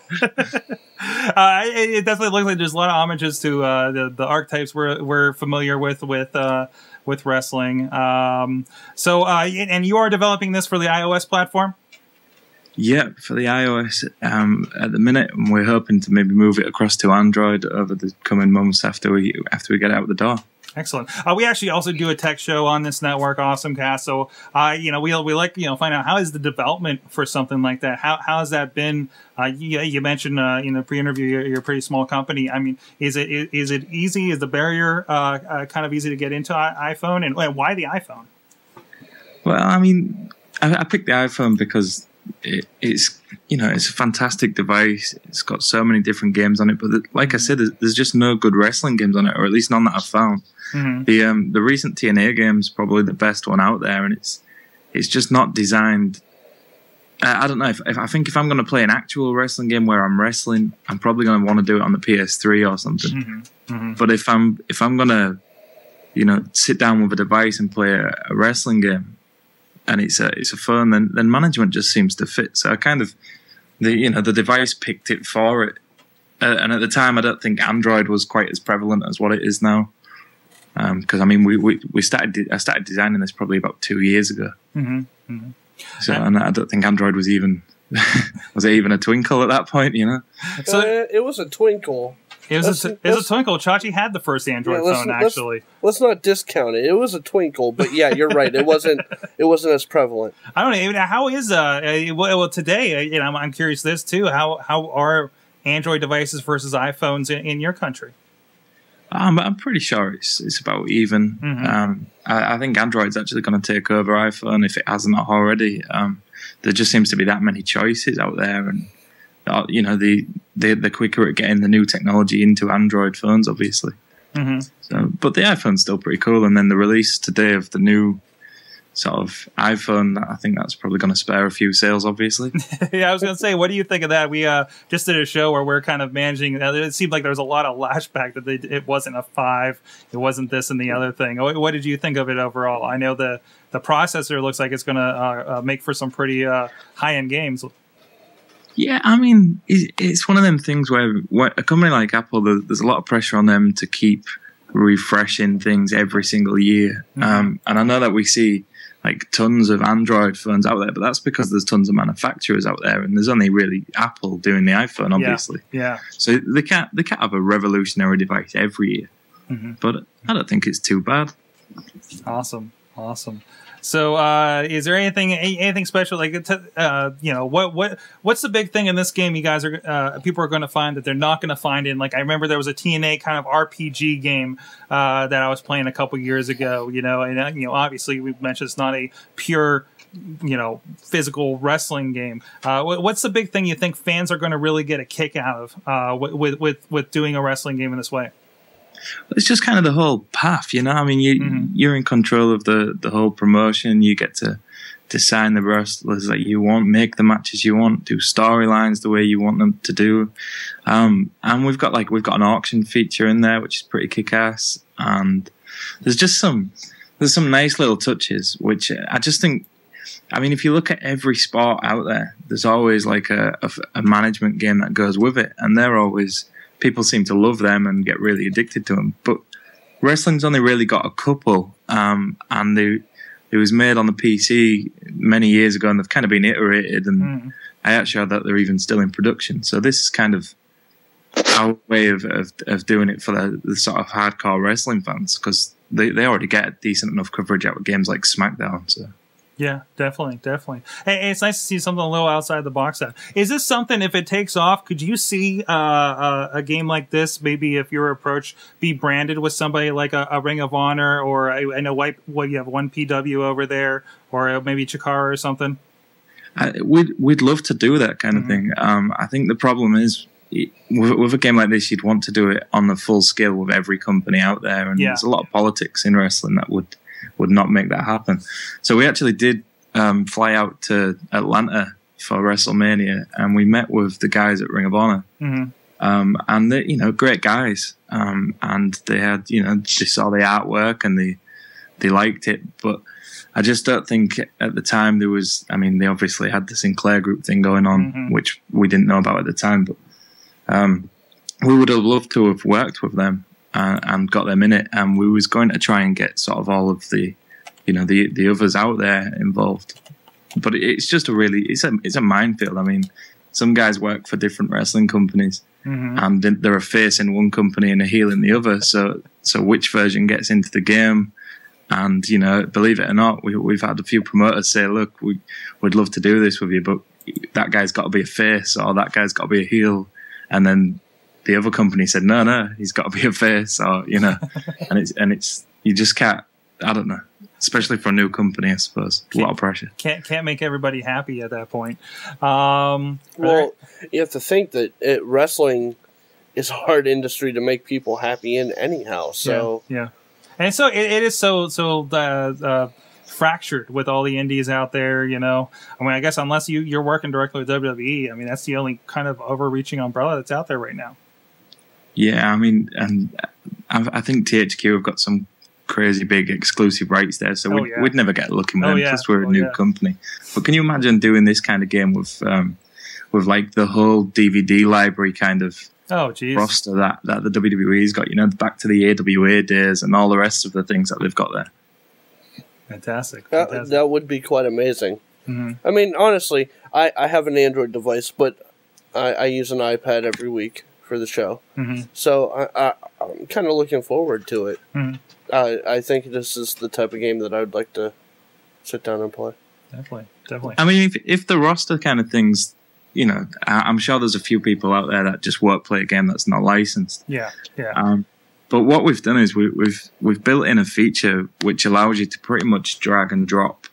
definitely looks like there's a lot of homages to the archetypes we're familiar with wrestling. And you are developing this for the iOS platform? Yeah, for the iOS at the minute, and we're hoping to maybe move it across to Android over the coming months after we get out the door. Excellent. We actually also do a tech show on this network, AwesomeCast. So, we like find out how is the development for something like that. How has that been? You mentioned in the pre-interview you're a pretty small company. I mean, is it easy? Is the barrier kind of easy to get into iPhone? And why the iPhone? Well, I mean, I picked the iPhone because it's a fantastic device. It's got so many different games on it, but like I said, there's just no good wrestling games on it, or at least none that I've found. Mm-hmm. The recent TNA game is probably the best one out there, and it's just not designed. I don't know if I'm going to play an actual wrestling game where I'm wrestling, I'm probably going to want to do it on the PS3 or something. Mm-hmm. Mm-hmm. But if I'm going to sit down with a device and play a wrestling game, and it's a phone, then management just seems to fit. So I kind of, the device picked it for it. And at the time, I don't think Android was quite as prevalent as what it is now. Because I mean, I started designing this probably about 2 years ago. Mm-hmm. Mm-hmm. So and I don't think Android was even a twinkle at that point, So it was a twinkle. It was a twinkle. Chachi had the first Android phone, actually. Let's not discount it. It was a twinkle, but yeah, you're right. It wasn't as prevalent. I don't know. How is well today? I'm curious this too. How are Android devices versus iPhones in your country? I'm pretty sure it's about even. Mm-hmm. I think Android's actually going to take over iPhone if it hasn't already. There just seems to be that many choices out there, and the quicker at getting the new technology into Android phones, obviously. Mm-hmm. But the iPhone's still pretty cool, and then the release today of the new sort of iPhone, I think that's probably going to spare a few sales, obviously. Yeah, I was going to say, what do you think of that? We just did a show where we're kind of managing. It seemed like there was a lot of lashback that it wasn't a 5, it wasn't this and the other thing. What did you think of it overall? I know the processor looks like it's going to make for some pretty high-end games. Yeah, I mean, it's one of them things where a company like Apple, there's a lot of pressure on them to keep refreshing things every single year. Mm-hmm. And I know that we see like tons of Android phones out there, but that's because there's tons of manufacturers out there, and there's only really Apple doing the iPhone, obviously. Yeah. So they can't have a revolutionary device every year. Mm-hmm. But I don't think it's too bad. Awesome. So, is there anything special? Like, what's the big thing in this game? You guys are people are going to find that they're not going to find in. Like, I remember there was a TNA kind of RPG game that I was playing a couple years ago. Obviously we've mentioned it's not a pure, physical wrestling game. What's the big thing you think fans are going to really get a kick out of with doing a wrestling game in this way? It's just kind of the whole path, I mean, you're in control of the whole promotion. You get to design the wrestlers that you want, make the matches you want, do storylines the way you want them to do. And we've got an auction feature in there, which is pretty kick-ass. And there's some nice little touches, which I just think. I mean, if you look at every sport out there, there's always like a management game that goes with it, and they're always. People seem to love them and get really addicted to them. But wrestling's only really got a couple. And it was made on the PC many years ago, and they've kind of been iterated. And I actually heard that they're even still in production. So this is kind of our way of doing it for the sort of hardcore wrestling fans, because they already get decent enough coverage out of games like SmackDown. So. Yeah, definitely. Hey, it's nice to see something a little outside the box. Then. Is this something, if it takes off, could you see a game like this, maybe if your approach be branded with somebody like a Ring of Honor, or I know you have one PW over there, or maybe Chikara or something? We'd love to do that kind of thing. I think the problem is, with a game like this, you'd want to do it on the full scale with every company out there, and there's a lot of politics in wrestling that would not make that happen. So we actually did fly out to Atlanta for WrestleMania, and we met with the guys at Ring of Honor. Mm-hmm. And they're, you know, great guys. And they had, you know, they saw the artwork and they liked it. But I just don't think at the time there was, I mean, they obviously had the Sinclair Group thing going on, mm-hmm. which we didn't know about at the time, but we would have loved to have worked with them and got them in it. And we was going to try and get sort of all of the, you know, the others out there involved. But it's just a really, it's a minefield. I mean, some guys work for different wrestling companies, mm-hmm. and they're a face in one company and a heel in the other. So which version gets into the game? And, you know, believe it or not, we've had a few promoters say, look, we'd love to do this with you, but that guy's got to be a face or that guy's got to be a heel. And then the other company said, no, he's got to be a face or, you know, and it's, you just can't, I don't know, especially for a new company, I suppose. A lot of pressure. Can't make everybody happy at that point. Well, you have to think that wrestling is a hard industry to make people happy in anyhow. So, yeah. And so it is so fractured with all the indies out there, you know. I mean, I guess unless you're working directly with WWE, I mean, that's the only kind of overreaching umbrella that's out there right now. Yeah, I mean, and I think THQ have got some crazy big exclusive rights there, so we'd never get lucky with them. Plus, we're a new company. But can you imagine doing this kind of game with like the whole DVD library kind of? Oh, geez. Roster that the WWE's got, you know, back to the AWA days and all the rest of the things that they've got there. Fantastic. That would be quite amazing. Mm-hmm. I mean, honestly, I have an Android device, but I use an iPad every week for the show. Mm-hmm. So I'm kind of looking forward to it. Mm-hmm. I think this is the type of game that I would like to sit down and play. Definitely. I mean, if the roster kind of things... You know, I'm sure there's a few people out there that just won't play a game that's not licensed. Yeah. But what we've done is we've built in a feature which allows you to pretty much drag and drop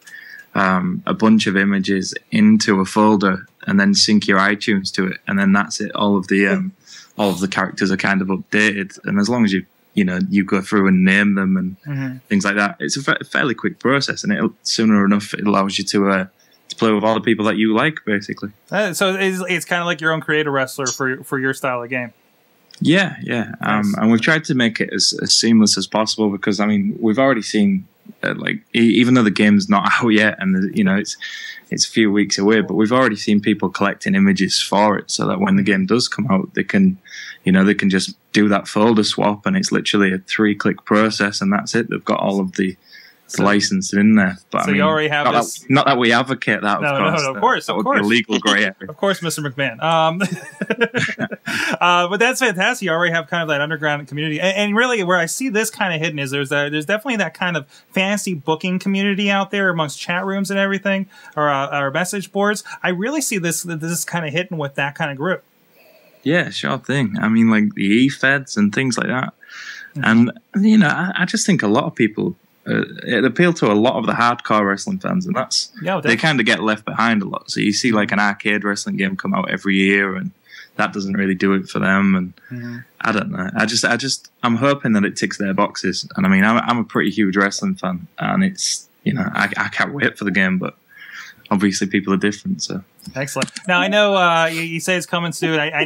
a bunch of images into a folder and then sync your iTunes to it, and then that's it. All of the characters are kind of updated, and as long as you go through and name them and mm-hmm. things like that, it's a fairly quick process, and sooner enough it allows you to play with all the people that you like, basically. So it's kind of like your own creative wrestler for your style of game. Yeah. Nice. And we've tried to make it as seamless as possible because, I mean, we've already seen, like, even though the game's not out yet and, you know, it's a few weeks away, but we've already seen people collecting images for it so that when the game does come out, they can just do that folder swap, and it's literally a 3-click process, and that's it. They've got all of the... So, licensed in there, but so I mean, you already have this. Not that we advocate that. Of course, illegal gray area. Of course, Mr. McMahon. But that's fantastic. You already have kind of that underground community, and really, where I see this kind of hidden is there's definitely that kind of fantasy booking community out there amongst chat rooms and everything, or message boards. I really see this kind of hidden with that kind of group. Yeah, sure thing. I mean, like the e-feds and things like that, mm-hmm. and you know, I just think a lot of people. It appealed to a lot of the hardcore wrestling fans, and that's they kind of get left behind a lot. So you see like an arcade wrestling game come out every year, and that doesn't really do it for them. And I don't know. I'm hoping that it ticks their boxes. And I mean, I'm a pretty huge wrestling fan, and it's I can't wait for the game, but obviously people are different. So excellent. Now I know you say it's coming soon. I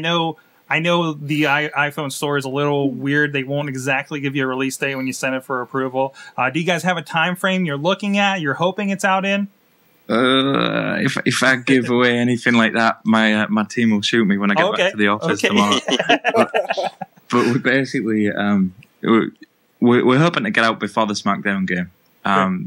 know the iPhone store is a little weird. They won't exactly give you a release date when you send it for approval. Do you guys have a time frame you're looking at, you're hoping it's out in? If I give away anything like that, my team will shoot me when I get back to the office tomorrow. But we basically, we're hoping to get out before the SmackDown game.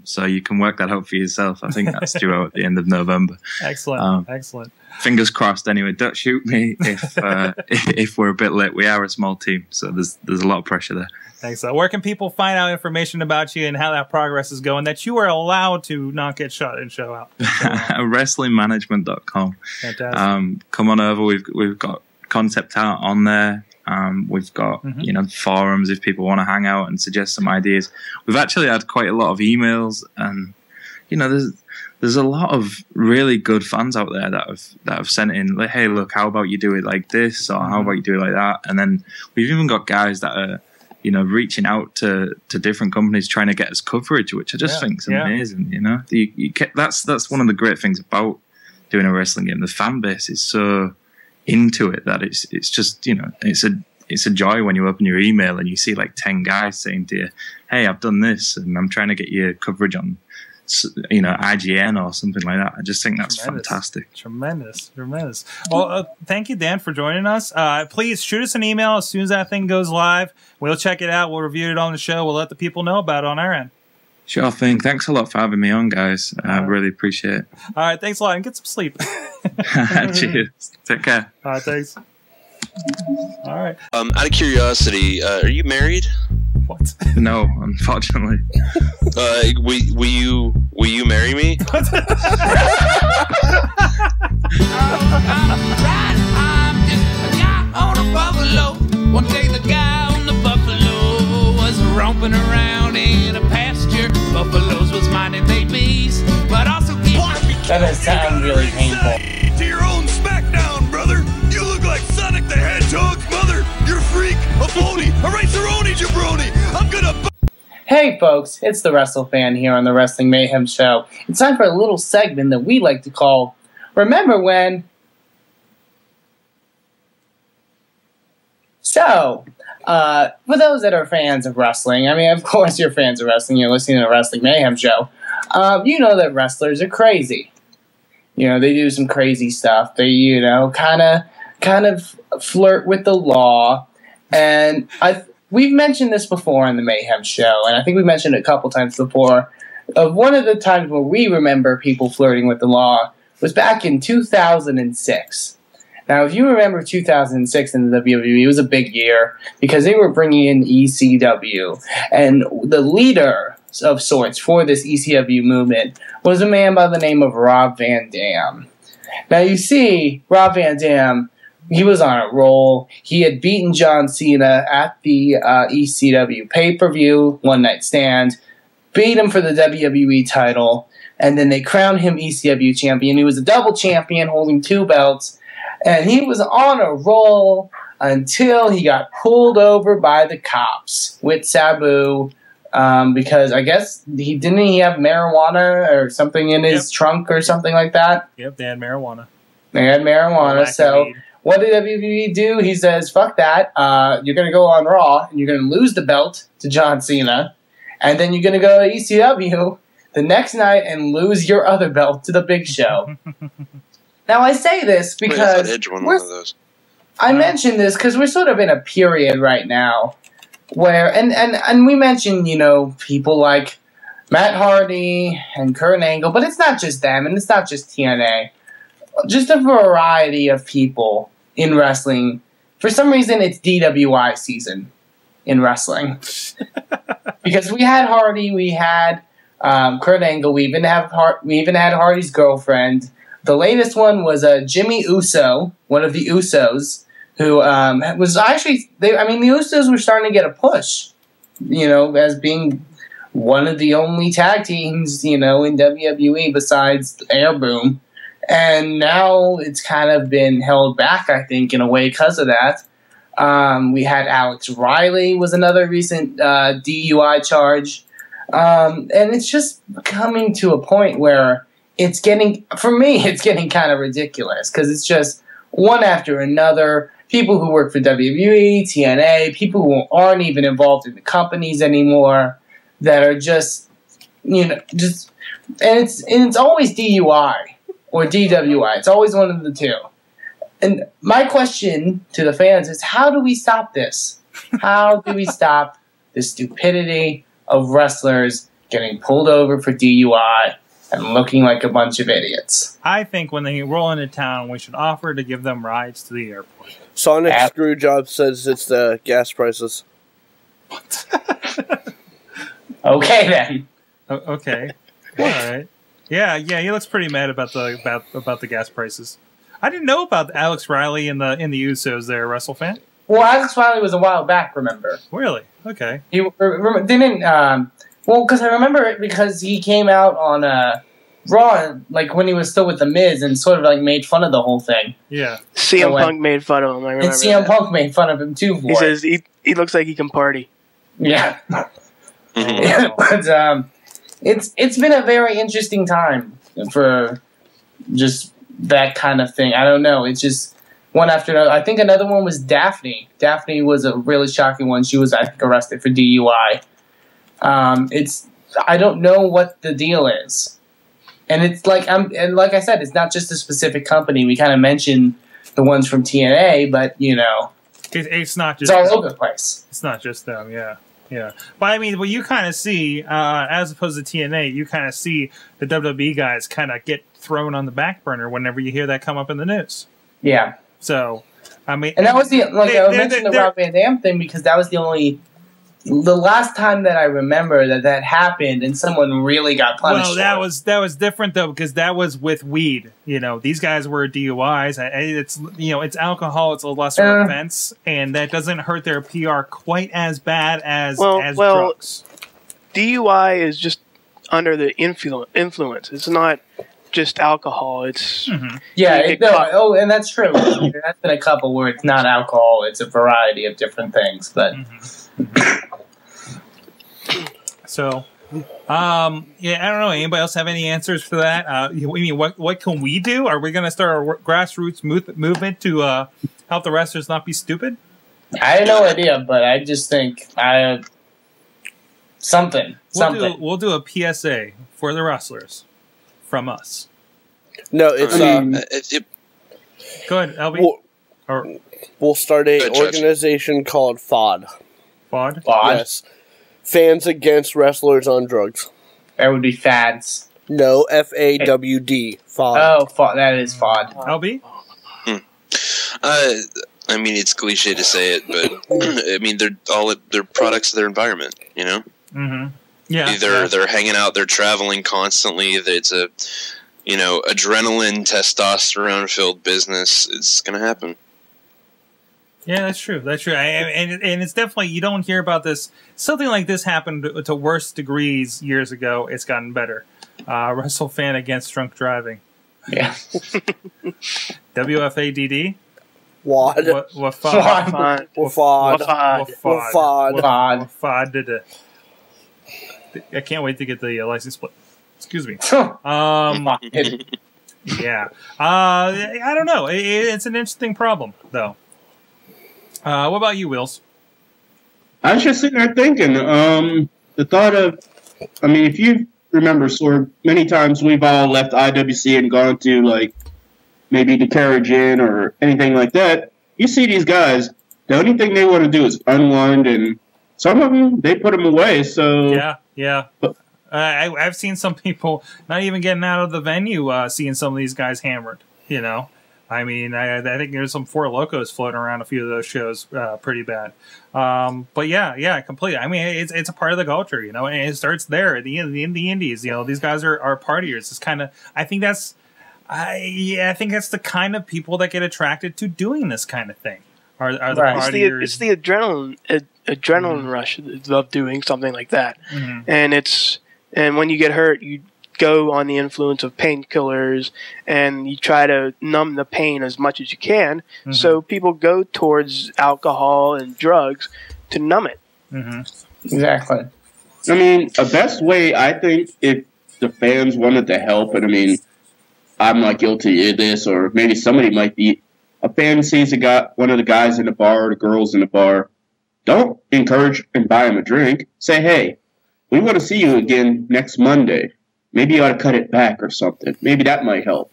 So you can work that out for yourself. I think that's due out at the end of November. Excellent. Excellent. Fingers crossed. Anyway, don't shoot me if we're a bit late. We are a small team, so there's a lot of pressure there. Excellent. Where can people find out information about you and how that progress is going that you are allowed to not get shot and show out? Wrestlingmanagement.com. Fantastic. Come on over. We've got concept art on there. We've got, mm-hmm. Forums if people want to hang out and suggest some ideas. We've actually had quite a lot of emails, and there's a lot of really good fans out there that have sent in like, hey, look, how about you do it like this, or how about you do it like that? And then we've even got guys that are, reaching out to different companies trying to get us coverage, which I just think is amazing. That's one of the great things about doing a wrestling game. The fan base is so into it that it's just, you know, it's a joy when you open your email and you see like 10 guys saying to you, hey, I've done this and I'm trying to get your coverage on, you know, IGN or something like that. I just think that's fantastic. Tremendous. Well, thank you, Dan, for joining us. Please shoot us an email as soon as that thing goes live. We'll check it out. We'll review it on the show. We'll let the people know about it on our end. Sure thing. Thanks a lot for having me on, guys. I really appreciate it. All right. Thanks a lot. And get some sleep. Cheers. Take care. All right. Thanks. All right. Out of curiosity, are you married? What? No, unfortunately. Will you marry me? I'm just a guy on a buffalo. One day the guy on the buffalo was romping around in a pasture. Buffaloes was minding their bees, but also that does sound really painful. To your own smackdown, brother. You look like Sonic the Hedgehog's mother. You're a freak, a phony, a raceroni jabroni. I'm gonna. Hey folks, it's the Wrestle Fan here on the Wrestling Mayhem Show. It's time for a little segment that we like to call Remember When. So, for those that are fans of wrestling, I mean, of course you're fans of wrestling, you're listening to the Wrestling Mayhem Show, you know that wrestlers are crazy. You know, they do some crazy stuff. They, you know, kind of flirt with the law, and we've mentioned this before on the Mayhem Show, and I think we mentioned it a couple times before. Of one of the times where we remember people flirting with the law was back in 2006. Now, if you remember 2006 in the WWE, it was a big year because they were bringing in ECW, and the leader of sorts for this ECW movement was a man by the name of Rob Van Dam. Now, you see, Rob Van Dam, he was on a roll. He had beaten John Cena at the ECW pay-per-view, One Night Stand, beat him for the WWE title, and then they crowned him ECW champion. He was a double champion holding two belts, and he was on a roll until he got pulled over by the cops with Sabu because I guess he have marijuana or something in his trunk or something like that? Yep, they had marijuana. So... what did WWE do? He says, fuck that. You're going to go on Raw, and you're going to lose the belt to John Cena, and then you're going to go to ECW the next night and lose your other belt to the Big Show. Now, I say this because I mentioned this because we're sort of in a period right now where, and we mentioned, you know, people like Matt Hardy and Kurt Angle, but it's not just them, and it's not just TNA. Just a variety of people in wrestling. For some reason, it's DWI season in wrestling. Because we had Hardy, we had Kurt Angle, we even had Hardy's girlfriend. The latest one was Jimmy Uso, one of the Usos, who was actually, the Usos were starting to get a push, you know, as being one of the only tag teams, you know, in WWE besides Airboom. And now it's kind of been held back, I think, in a way because of that. We had Alex Riley was another recent DUI charge. And it's just coming to a point where it's getting, for me, it's getting kind of ridiculous because it's just one after another. People who work for WWE, TNA, people who aren't even involved in the companies anymore that are just, you know, just, and it's always DUI. Or DWI. It's always one of the two. And my question to the fans is, how do we stop this? How do we stop the stupidity of wrestlers getting pulled over for DUI and looking like a bunch of idiots? I think when they roll into town, we should offer to give them rides to the airport. Sonic Screwjob says it's the gas prices. What? Okay, then. Okay. All right. Yeah, he looks pretty mad about the gas prices. I didn't know about Alex Riley and the Usos there, WrestleFan. Well, Alex Riley was a while back, remember? Really? Okay. He didn't. Well, because I remember it because he came out on Raw, like when he was still with the Miz, and sort of like made fun of the whole thing. Yeah. CM Punk made fun of him. I remember. And CM Punk made fun of him too. He says he looks like he can party. Yeah. But It's been a very interesting time for just that kind of thing. I don't know. It's just one after another. I think another one was Daphne. Daphne was a really shocking one. She was, I think, arrested for DUI. I don't know what the deal is. And it's like like I said, it's not just a specific company. We kind of mentioned the ones from TNA, but you know, it's not just all over the place. It's not just them, yeah. Yeah, but I mean, what you kind of see, as opposed to TNA, you kind of see the WWE guys kind of get thrown on the back burner whenever you hear that come up in the news. Yeah. So, I mean, and that was the I mentioned the Rob Van Dam thing because that was the only last time that I remember that that happened and someone really got punished. Well, that was different though because that was with weed. You know, these guys were DUIs. It's it's alcohol. It's a lesser offense, and that doesn't hurt their PR quite as bad as drugs. DUI is just under the influence. It's not just alcohol. It's and that's true. That's been a couple where it's not alcohol. It's a variety of different things, but. So, yeah, I don't know. Anybody else have any answers for that? What can we do? Are we going to start a grassroots movement to help the wrestlers not be stupid? I have no idea, but I just think we'll do a PSA for the wrestlers from us. No, it's go ahead, LB. We'll start an organization called FOD. FOD? FOD. Yes. Fans Against Wrestlers on Drugs. That would be fads. No, F-A-W-D. FOD. Oh, FOD. That is FOD. LB? I mean, it's cliche to say it, but I mean, they're products of their environment, you know? Mm-hmm. Yeah. They're hanging out, they're traveling constantly. It's a, you know, adrenaline, testosterone-filled business. It's going to happen. Yeah, that's true. That's true. And it's definitely, you don't hear about this. Something like this happened to worse degrees years ago. It's gotten better. Wrestle Fan Against Drunk Driving. Yeah. WFADD. Wad. Wafod. Wafod. Wafod. Wafod. I can't wait to get the license plate. Excuse me. Yeah. I don't know. It's an interesting problem, though. What about you, Wills? I was just sitting there thinking. The thought of, I mean, if you remember, Sorg, many times we've all left IWC and gone to, like, maybe the Carriage Inn or anything like that. You see these guys, the only thing they want to do is unwind, and some of them, they put them away, so... Yeah, yeah. I've seen some people not even getting out of the venue seeing some of these guys hammered, you know? I mean, I think there's some Four Locos floating around a few of those shows pretty bad. But yeah, completely. I mean, it's a part of the culture, you know, and it starts there. The indies, you know, these guys are partiers. It's kind of, I think that's the kind of people that get attracted to doing this kind of thing. Are the right. Partiers. It's the adrenaline rush of doing something like that. Mm-hmm. And when you get hurt, you go on the influence of painkillers, and you try to numb the pain as much as you can. Mm-hmm. So people go towards alcohol and drugs to numb it. Mm-hmm. Exactly. I mean, the best way, I think, if the fans wanted to help, and I mean, I'm not guilty of this, or maybe somebody might be, a fan sees one of the guys in the bar or the girls in the bar, don't encourage and buy them a drink. Say, hey, we want to see you again next Monday. Maybe you ought to cut it back or something. Maybe that might help.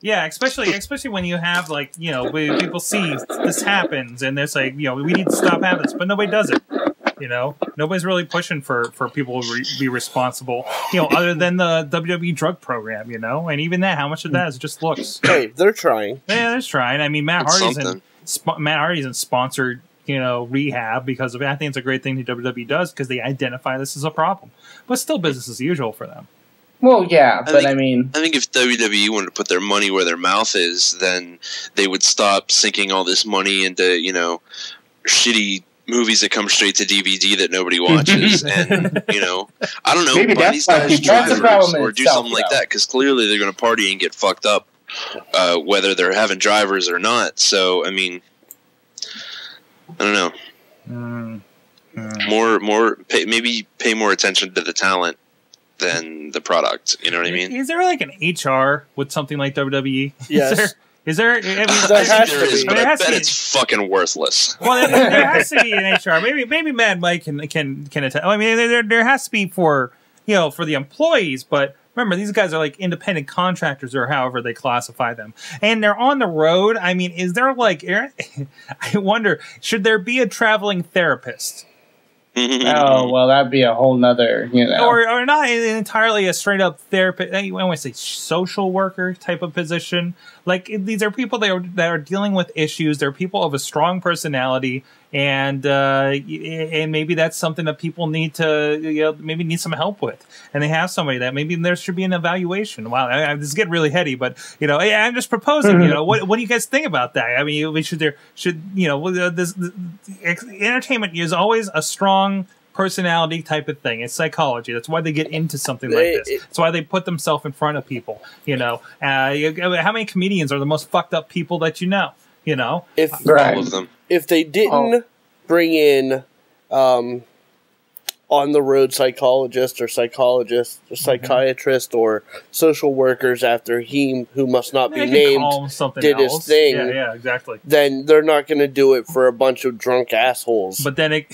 Yeah, especially when you have, like, you know, people see this happens and it's like, you know, we need to stop having this, but nobody does it. You know, nobody's really pushing for people to be responsible, you know, other than the WWE drug program, you know, and even that, how much of that is just looks. Hey, they're trying. Yeah, they're trying. I mean, Matt Hardy's in sponsored, you know, rehab because of it. I think it's a great thing that WWE does because they identify this as a problem, but still business as usual for them. Well, yeah, but I think if WWE wanted to put their money where their mouth is, then they would stop sinking all this money into, you know, shitty movies that come straight to DVD that nobody watches. And, you know, I don't know, maybe buy these guys drivers or do something like that, because clearly they're going to party and get fucked up, whether they're having drivers or not. So, I mean, I don't know. Maybe pay more attention to the talent than the product, you know what I mean? Is there like an HR with something like WWE? Yes. Is there? I mean, there has to be, but it's fucking worthless. Well, there has to be an HR. Maybe Mad Mike can attend. I mean, there has to be for, you know, for the employees. But remember, these guys are like independent contractors, or however they classify them, and they're on the road. I mean, is there like? I wonder, should there be a traveling therapist? Oh, well, that'd be a whole nother, you know. Or not entirely a straight-up therapist. I want to say social worker type of position. Like, these are people that are dealing with issues. They're people of a strong personality. And maybe that's something that people need to, you know, maybe need some help with. And they have somebody that maybe there should be an evaluation. Wow, this is getting really heady, but, you know, I'm just proposing, you know, what do you guys think about that? I mean, should you know, this entertainment is always a strong personality type of thing. It's psychology. That's why they get into something like this. That's why they put themselves in front of people, you know. How many comedians are the most fucked up people that you know? You know, if they didn't bring in on-the-road psychologists or psychiatrists or social workers after he who must not be named did his thing, yeah, exactly, then they're not going to do it for a bunch of drunk assholes. But then it,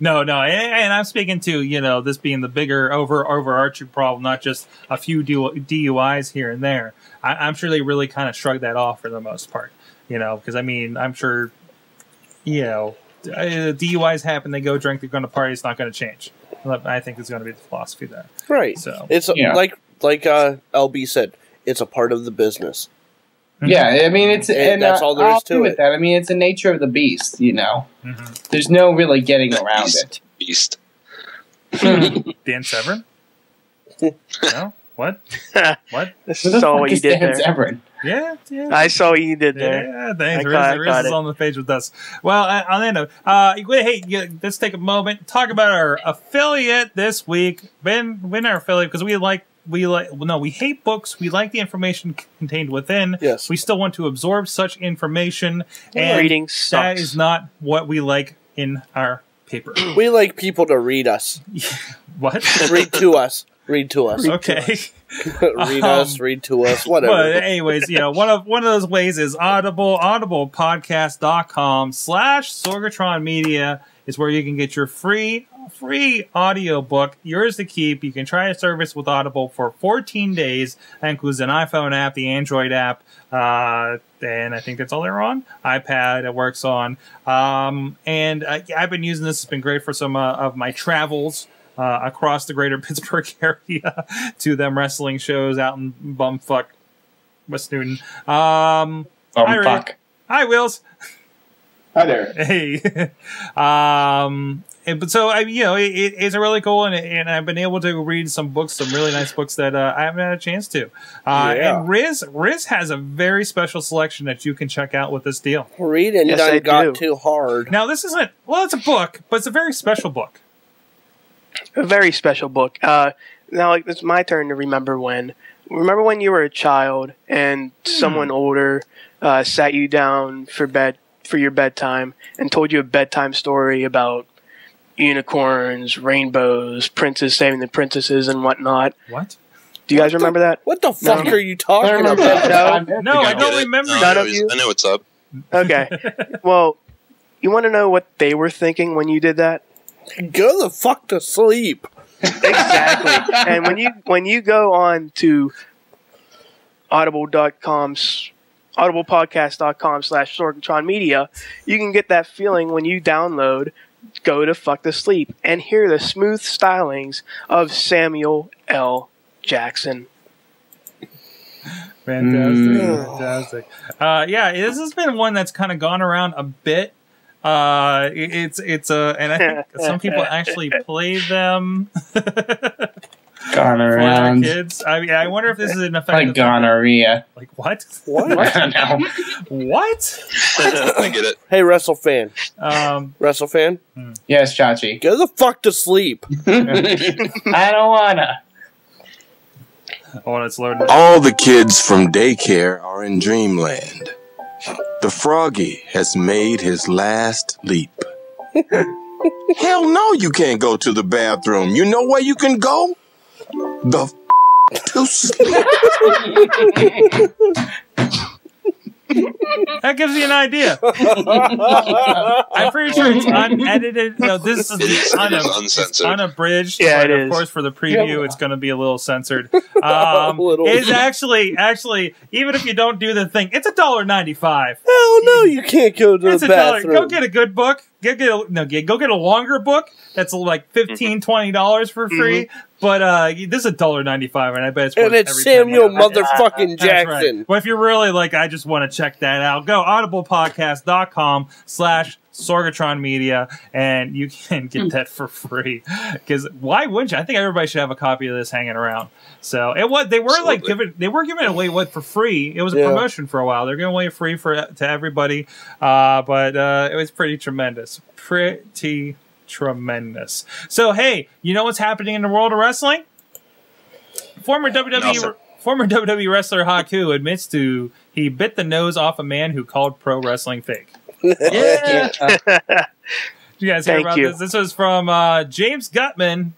and I'm speaking to, you know, this being the bigger overarching problem, not just a few DUIs here and there. I'm sure they really kind of shrugged that off for the most part. You know, because, I mean, I'm sure, you know, DUIs happen, they go drink, they're going to party, it's not going to change. I think it's going to be the philosophy there. Right. So it's like LB said, it's a part of the business. Yeah, I mean, it's and that's all there is to it. I mean, it's the nature of the beast, you know. There's no really getting around it. Dan Severn? No? What? What? Saw what you did there. Yeah, I saw what you did there. Yeah, thanks. Riz is on the page with us. Well, on that note, hey, let's take a moment, talk about our affiliate this week. Been our affiliate because we hate books. We like the information contained within. Yes. We still want to absorb such information. And reading sucks. That is not what we like in our paper. We like people to read us. What? Read to us. Read to us. Okay. Read us, read to us, whatever. But anyways, you know, one of those ways is Audible. audiblepodcast.com/SorgatronMedia is where you can get your free audiobook, yours to keep. You can try a service with Audible for 14 days. That includes an iPhone app, the Android app, and I think that's all they're on. iPad, it works on. I've been using this. It's been great for some of my travels across the greater Pittsburgh area to them wrestling shows out in bumfuck West Newton. Hi, Wills. Hi there. Hey. It's a really cool, and I've been able to read some books, some really nice books that I haven't had a chance to. And Riz has a very special selection that you can check out with this deal. Reading got too hard. Now this isn't it's a book, but it's a very special book. A very special book. Now, like, it's my turn to remember when you were a child and someone older sat you down for your bedtime and told you a bedtime story about unicorns, rainbows, princes saving the princesses, and whatnot. What? Do you guys remember that? What the fuck are you talking about? No, I don't remember. I know what's up. Okay. Well, you want to know what they were thinking when you did that? Go the fuck to sleep. Exactly. And when you go on to audiblepodcast.com/SorgatronMedia, you can get that feeling when you download Go to Fuck to Sleep and hear the smooth stylings of Samuel L. Jackson. Fantastic. Yeah, this has been one that's kind of gone around a bit. And I think some people actually play them. Gonorrhea. Kids. I mean, I wonder if this is an effect. Like gonorrhea. Like what? What? What? I get it. Hey, WrestleFan. WrestleFan. Yes, Chachi. Go the fuck to sleep. I don't wanna. All the kids from daycare are in dreamland. The froggy has made his last leap. Hell no, you can't go to the bathroom. You know where you can go? The f*** to sleep. That gives you an idea. I'm pretty sure it's unedited. No, this is uncensored, unabridged. Yeah, it is. Of course, for the preview, it's going to be a little censored. It's actually, even if you don't do the thing, it's $1.95. Hell no, you can't go to the bathroom. Go get a good book. Go get a longer book. That's like $15, $20 for free. But this is $1.95, and I bet it's worth every Samuel motherfucking Jackson. Right. Well, if you're really like, I just want to check that out, go audiblepodcast.com/SorgatronMedia, and you can get that for free. Because why wouldn't you? I think everybody should have a copy of this hanging around. So it was they were giving it away for free. It was a promotion for a while. They're giving away free to everybody. But it was pretty tremendous. Pretty tremendous. So hey, you know what's happening in the world of wrestling? Former WWE wrestler Haku admits to he bit the nose off a man who called pro wrestling fake. Yeah. Did you guys hear about this? This was from James Gutman,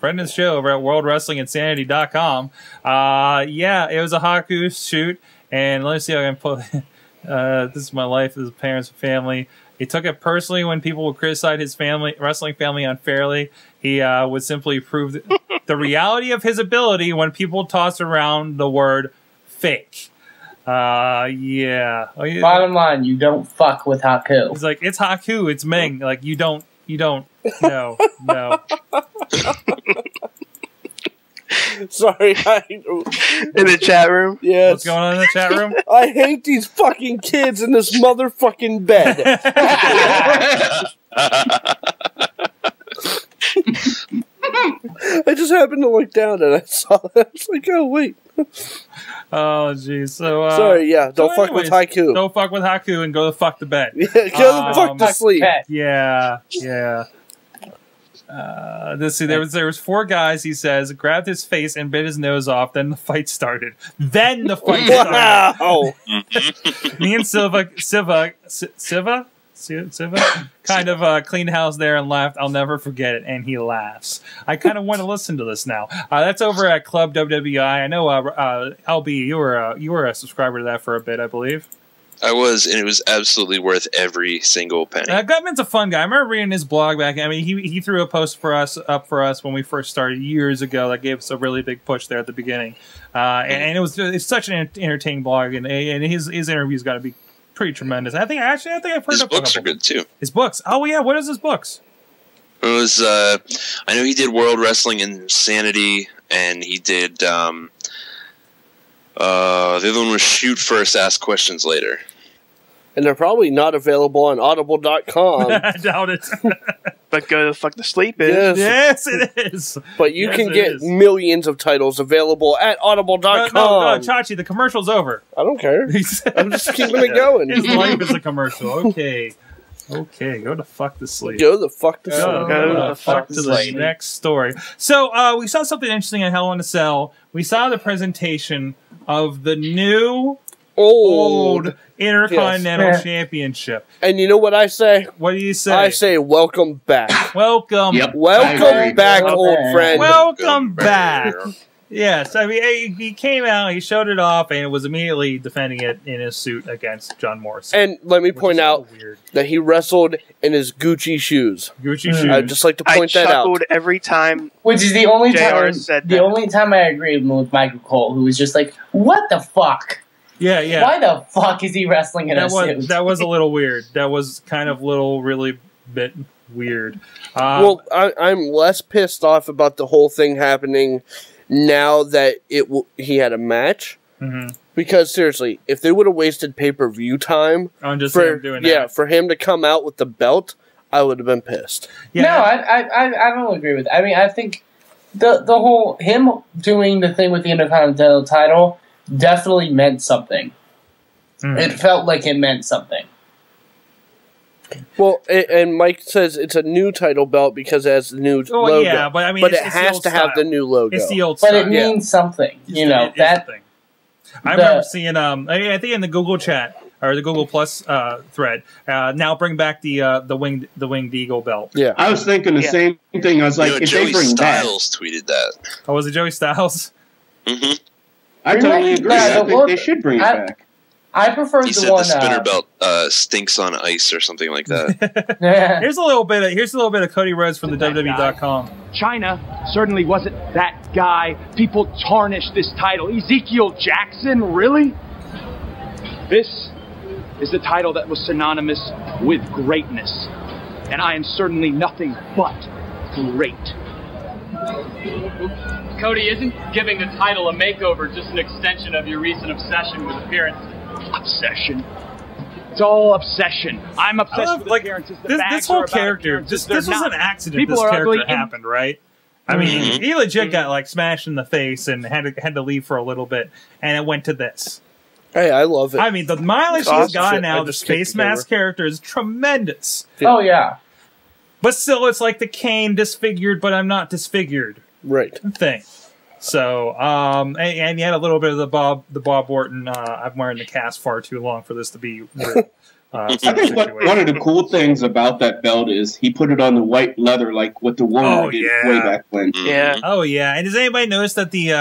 friend of the show over at WorldWrestlingInsanity.com. Yeah, it was a Haku shoot, and let me see how I can pull. This is my life as a parents and family. He took it personally when people would criticize his family, wrestling family, unfairly. He would simply prove the reality of his ability when people toss around the word fake. Yeah. Bottom line, you don't fuck with Haku. He's like, it's Haku, it's Meng. Like, you don't, no. Sorry, in the chat room. Yeah, what's going on in the chat room? I hate these fucking kids in this motherfucking bed. I just happened to look down and I saw that. I was like, oh wait. Oh jeez. So sorry. Yeah, anyways, don't fuck with Haku. Don't fuck with Haku and go to fuck the bed. Yeah, go the fuck to sleep. Yeah. Yeah. Let's see. There was four guys. He says grabbed his face and bit his nose off. Then the fight started. Wow. Me and Silva kind of cleaned house there and laughed. I'll never forget it. And he laughs. I kind of want to listen to this now. That's over at Club WWI. I know. LB, you were a subscriber to that for a bit, I believe. I was, and it was absolutely worth every single penny. Gutman's a fun guy. I remember reading his blog back. I mean, he threw a post up for us when we first started years ago. That gave us a really big push there at the beginning. And it's such an entertaining blog, and his interviews got to be pretty tremendous. I think I've heard his books are good too. His books. Oh yeah, what is his books? It was I know he did World Wrestling Insanity, and he did the other one was Shoot First, Ask Questions Later. And they're probably not available on audible.com. I doubt it. But go to fuck the sleep is. Yes, it is. But you can get millions of titles available at audible.com. No, Chachi, the commercial's over. I don't care. I'm just keeping it going. His life is a commercial. Okay. Okay, go to fuck the sleep. Go the fuck to sleep. Go the fuck to the next story. So we saw something interesting in Hell in a Cell. We saw the presentation of the new old Intercontinental Championship. And you know what I say? What do you say? I say welcome back. Welcome. Yep. Welcome back, old friend. Welcome back. Yes, I mean, he came out, he showed it off, and was immediately defending it in his suit against John Morrison. And let me point out that he wrestled in his Gucci shoes. Gucci shoes. I'd just like to point that out. I chuckled every time. Which is the only time I agreed with Michael Cole, who was just like, what the fuck? Yeah, yeah. Why the fuck is he wrestling in a suit? That was a little weird. That was kind of really bit weird. Well, I'm less pissed off about the whole thing happening now that he had a match, because seriously, if they would have wasted pay-per-view time for him to come out with the belt, I would have been pissed. Yeah. No, I don't agree with that. I mean, I think the whole him doing the thing with the Intercontinental title definitely meant something. It felt like it meant something. Well, and Mike says it's a new title belt because it has the new logo. Yeah, but I mean, but it has to have the new logo. It's the old style. But it means something, you know. That thing. I remember seeing, I think in the Google chat or the Google Plus thread. Now bring back the winged eagle belt. Yeah, I was thinking the same thing. I was like, if Joey Styles tweeted that. Oh, was it Joey Styles? I totally agree. I think they should bring it back. I prefer the one. He said the spinner belt stinks on ice or something like that. Yeah. Here's a little bit. Here's a little bit of Cody Rhodes from the WWE.com. China certainly wasn't that guy. People tarnished this title. Ezekiel Jackson, really? This is the title that was synonymous with greatness, and I am certainly nothing but great. Cody, isn't giving the title a makeover just an extension of your recent obsession with appearances? Obsession? It's all obsession. I'm obsessed with appearances. This whole character, this was an accident. This character happened, right? I mean, he legit got like smashed in the face and had to leave for a little bit, and it went to this. Hey, I love it. I mean, the mileage he's gotten out of the face mask character is tremendous. Oh yeah. But still, it's like the cane disfigured, but I'm not disfigured. Right. Thing. So, and you had a little bit of the Bob Orton, I'm wearing the cast far too long for this to be real. I think one of the cool things about that belt is he put it on the white leather, like what the Warrior did way back when. Yeah. Oh, yeah. And does anybody notice that the,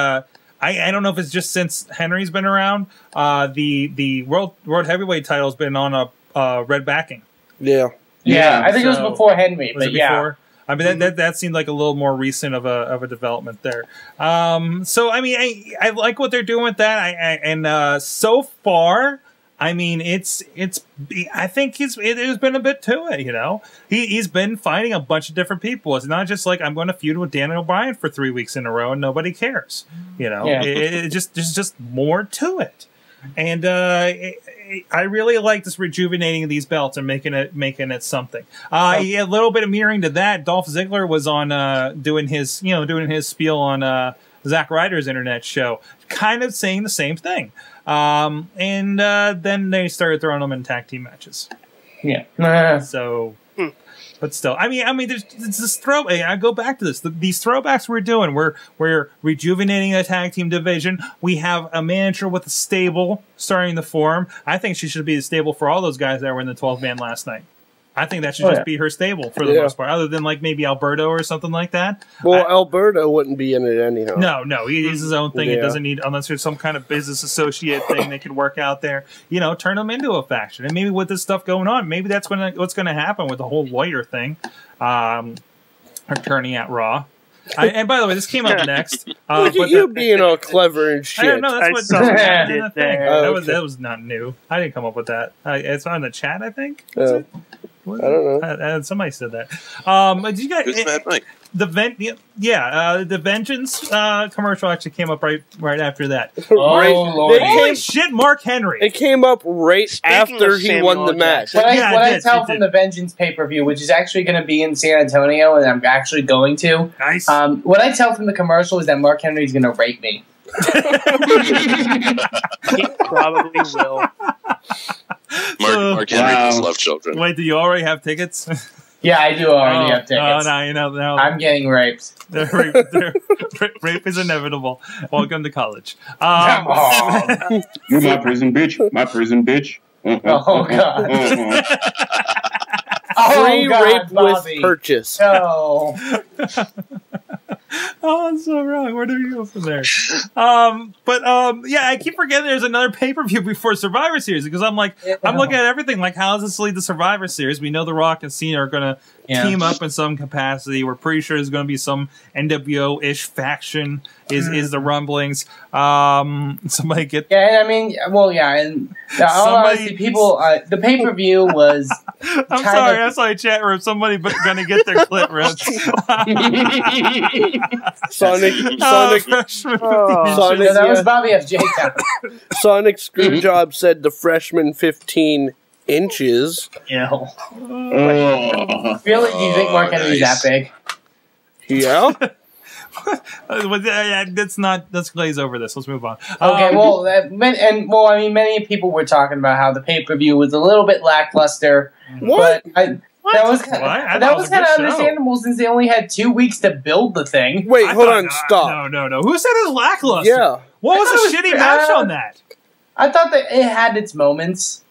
I don't know if it's just since Henry's been around, the World Heavyweight title's been on a red backing. Yeah. Yeah, I think it was before Henry, but yeah. I mean, that seemed like a little more recent of a development there. So, I mean, I like what they're doing with that. And so far, I mean, I think there's been a bit to it, you know? He's been fighting a bunch of different people. It's not just like, I'm going to feud with Daniel O'Brien for 3 weeks in a row and nobody cares, you know? Yeah. There's just more to it. And I really like this rejuvenating of these belts and making it something. Yeah, a little bit of mirroring to that. Dolph Ziggler was on doing his spiel on Zack Ryder's internet show, kind of saying the same thing. And then they started throwing them in tag team matches. Yeah. So, but still, I mean, there's this throwback. I go back to this. These throwbacks we're doing. We're rejuvenating a tag team division. We have a manager with a stable starting to form. I think she should be the stable for all those guys that were in the 12-man last night. I think that should just be her stable for the most part, other than like maybe Alberto or something like that. Well, Alberto wouldn't be in it anyhow. No, he's his own thing. It doesn't need, unless there's some kind of business associate thing they could work out there. You know, turn them into a faction, and maybe with this stuff going on, maybe that's what's going to happen with the whole lawyer thing, attorney at Raw. And by the way, this came up next. Look at you being all clever and shit. I don't know. That's what I did there. That was not new. I didn't come up with that. It's on the chat, I think. I don't know. Somebody said that. Did you guys? The Vengeance commercial actually came up right after that. Holy shit, Mark Henry! It came up right after he won the match. What I tell from the Vengeance pay-per-view, which is actually going to be in San Antonio, and I'm actually going to. Nice. What I tell from the commercial is that Mark Henry is going to rape me. He probably will. Mark Henry does love children. Wait, do you already have tickets? Yeah, I do already have tickets. No, you know, I'm getting raped. Rape is inevitable. Welcome to college. You're my prison bitch. My prison bitch. Oh, God. Free rape with purchase. No. Oh, I'm so wrong. Where do you go from there? Yeah, I keep forgetting there's another pay-per-view before Survivor Series, because I'm like, I'm looking at everything like, how does this lead to Survivor Series? We know The Rock and Cena are going to team up in some capacity. We're pretty sure there's going to be some NWO-ish faction is the rumblings. Somebody get... Yeah, and I mean, well, yeah, and honestly, people... the pay-per-view was... I'm sorry, I saw a chat room. Somebody going to get their clip ripped. Sonic. That was Bobby F. J. Sonic Screwjob said the freshman 15 inches. Yeah. Really? Do you think Mark Henry's that big? Yeah. Let's glaze over this. Let's move on. Okay. Well, I mean, many people were talking about how the pay per view was a little bit lackluster. What? But that was kind of understandable since they only had 2 weeks to build the thing. Wait, hold on, stop. No. Who said it was lackluster? Yeah. What was a shitty match on that? I thought that it had its moments.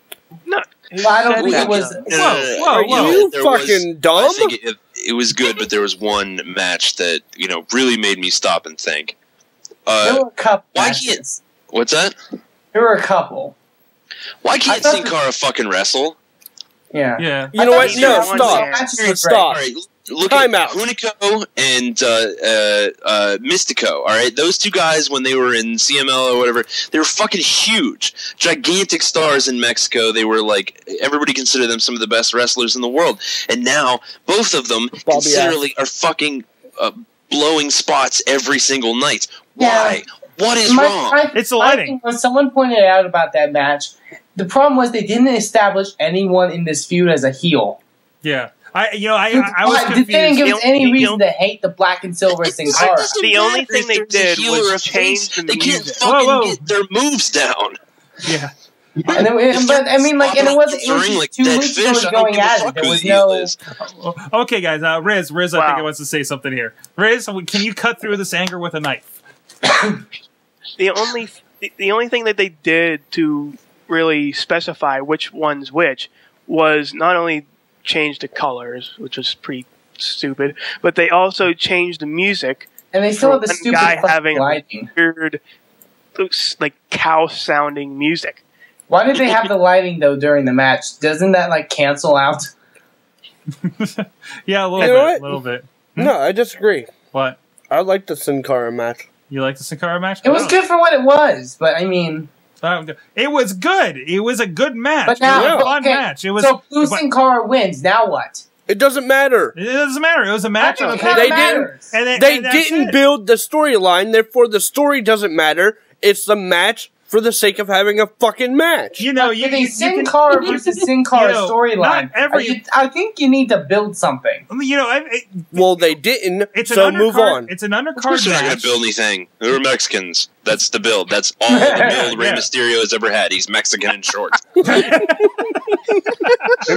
No. Well, I don't think it was. Whoa. You fucking dumb. I think it was good, but there was one match that, you know, really made me stop and think. There were a couple matches. What's that? There were a couple. Why can't Sin Cara fucking wrestle? Yeah. Yeah. You know what? No, stop. All right, look at Hunico and Mystico, all right? Those two guys, when they were in CML or whatever, they were fucking huge, gigantic stars in Mexico. They were like, everybody considered them some of the best wrestlers in the world. And now, both of them considerably are fucking blowing spots every single night. Why? Yeah. What is wrong? It's the lighting. Someone pointed out about that match. The problem was they didn't establish anyone in this feud as a heel. Yeah. I was confused. They didn't give us any reason to hate the black and silver Sin Cara. The only thing they did was change the music. They can't fucking get their moves down. Yeah. And it, but I mean, like, and it wasn't like 2 weeks ago going at it. There was no. Okay, guys. Riz, I think he wants to say something here. Riz, can you cut through this anger with a knife? The only thing that they did to really specify which one's which was not only changed the colors, which was pretty stupid, but they also changed the music. And they still have the stupid guy having weird, like cow-sounding music. Why did they have the lighting though during the match? Doesn't that like cancel out? Yeah, a little bit. No, I disagree. What? I like the Sin Cara match. You like the Sin Cara match? It was good for what it was, but I mean, it was good. It was a good match. But now, it was a fun match. It was. So if Sin Cara wins, now what? It doesn't matter. It doesn't matter. It was a match. They didn't build the storyline. Therefore, the story doesn't matter. It's the match for the sake of having a fucking match. You know, you Sin Cara versus Sin Cara storyline. I think you need to build something. You know, well, they didn't. So move on. It's an undercard. Of course, they're not going to build anything. They were Mexicans. That's the build. That's all the build Rey Mysterio has ever had. He's Mexican and short. They're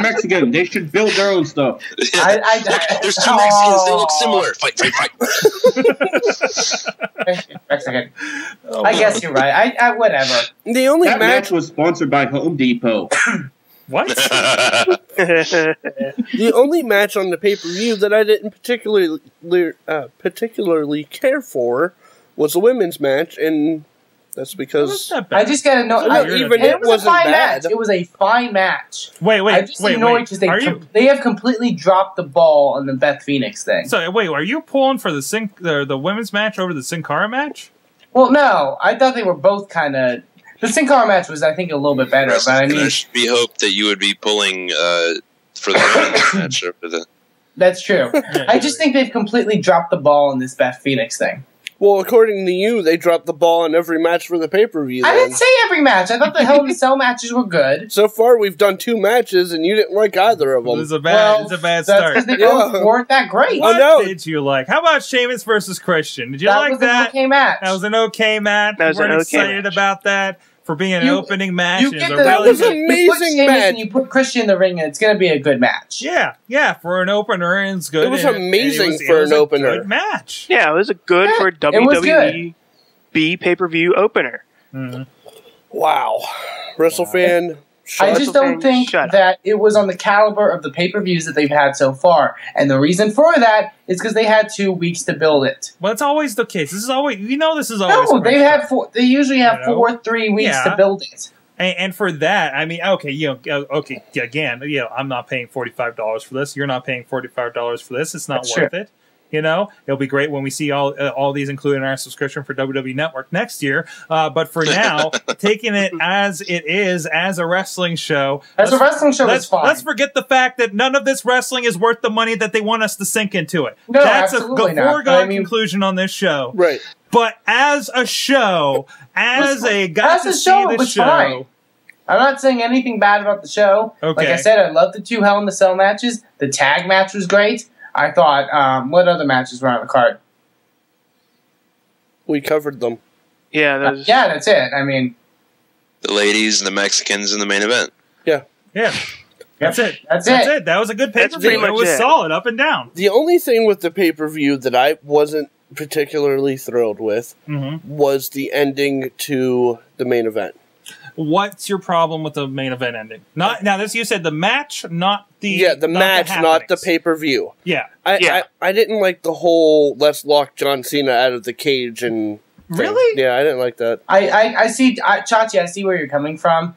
Mexican. They should build their own stuff. Look, there's two Mexicans. They look similar. Fight, fight, fight. Mexican. Oh, I guess you're right. I whatever. The only match was sponsored by Home Depot. What? The only match on the pay-per-view that I didn't particularly care for was the women's match, and that's because I just got to know. It wasn't a fine match. It was a fine match. Wait. I'm just annoyed because they have completely dropped the ball on the Beth Phoenix thing. So wait, are you pulling for the women's match over the Sin Cara match? Well, no, I thought they were both kind of. The Sin Cara match was, I think, a little bit better, but I mean, we hoped that you would be pulling for the women's match over the. That's true. I just think they've completely dropped the ball on this Beth Phoenix thing. Well, according to you, they dropped the ball in every match for the pay-per-view. I didn't say every match. I thought the Hell in a Cell matches were good. So far, we've done 2 matches, and you didn't like either of them. It's a bad start. That's because they weren't that great. What did you like? How about Sheamus versus Christian? Did you like that? That was an okay match. That was an okay match. We weren't excited about that for being an opening match. That was an amazing match. And you put Christian in the ring, and it's going to be a good match. Yeah, yeah. For an opener, it's good. It was amazing for an opener. It was a good match. Yeah, it was good for a WWE pay-per-view opener. Mm-hmm. Wow. WrestleFan. I just don't think that it was on the caliber of the pay-per-views that they've had so far. And the reason for that is because they had 2 weeks to build it. Well, it's always the case. This is always, this is always. No, they usually have 4 or 3 weeks to build it. And for that, I mean, I'm not paying $45 for this. You're not paying $45 for this. It's not worth it. You know, it'll be great when we see all these included in our subscription for WWE Network next year. But for now, taking it as it is, as a wrestling show. As a wrestling show is fine. Let's forget the fact that none of this wrestling is worth the money that they want us to sink into it. No, that's absolutely not. That's a foregone conclusion on this show. Right. But as a show, as a show, I'm not saying anything bad about the show. Okay. Like I said, I love the 2 Hell in a Cell matches. The tag match was great. I thought, what other matches were on the card? We covered them. Yeah, that's it. I mean, the ladies and the Mexicans in the main event. Yeah. Yeah. That's it. That was a good pay-per-view. It was solid up and down. The only thing with the pay-per-view that I wasn't particularly thrilled with was the ending to the main event. What's your problem with the main event ending? You said the match, not the match, not the pay-per-view. Yeah, I didn't like the whole let's lock John Cena out of the cage and thing. Really, yeah, I didn't like that. I see, Chachi, I see where you're coming from.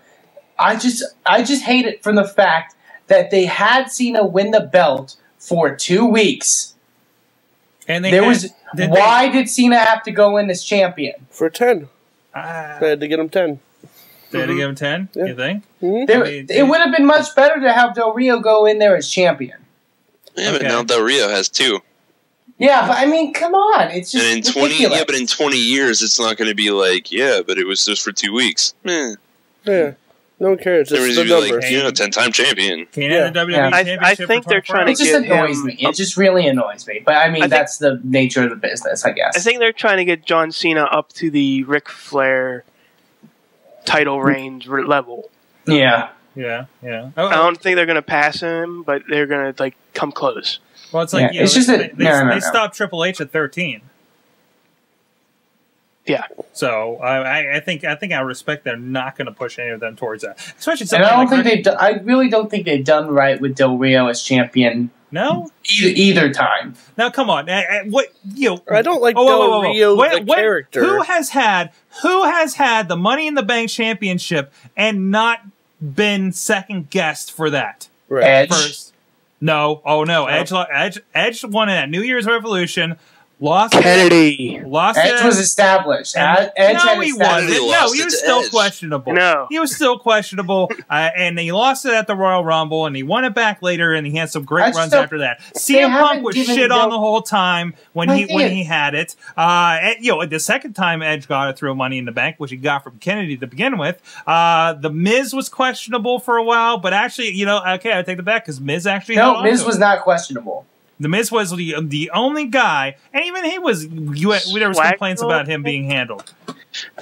I just hate it from the fact that they had Cena win the belt for 2 weeks. And they why did Cena have to go in as champion? For 10. They had to get him 10. They had to give him 10, yeah. You think? Mm-hmm. It would have been much better to have Del Rio go in there as champion. Yeah, but now Del Rio has 2. Yeah, but I mean, come on. It's just ridiculous. Yeah, but in 20 years, it's not going to be like, yeah, but it was just for 2 weeks. Eh. Yeah. No one cares. It's the number. Like, you know, 10-time champion. Yeah. Yeah. I think they're trying to get him. It just really annoys me. But, I mean, that's the nature of the business, I guess. I think they're trying to get John Cena up to the Ric Flair title range level. Yeah. Yeah, yeah. Oh, I don't think they're going to pass him, but they're going to, like, come close. Well, it's like, yeah, it's just they stopped Triple H at 13. Yeah. So I think I respect they're not going to push any of them towards that. Especially something. And I don't think they've done, I really don't think they've done right with Del Rio as champion. No, either time. Now come on, what you? Know, I don't like Del Rio the character. Who has had the Money in the Bank championship and not been second guessed for that? Right. Edge. First. No, oh no, Edge won at New Year's Revolution. Lost Kennedy. Lost Edge was established. No, he was still questionable. No, he was still questionable, and he lost it at the Royal Rumble, and he won it back later, and he had some great runs after that. CM Punk was shit on the whole time when he had it. You know, the second time Edge got it through Money in the Bank, which he got from Kennedy to begin with. The Miz was questionable for a while, but actually, you know, okay, I take that back because Miz actually held on to it. No, Miz was not questionable. The Miz was the only guy, and even he was. There was complaints about him being handled.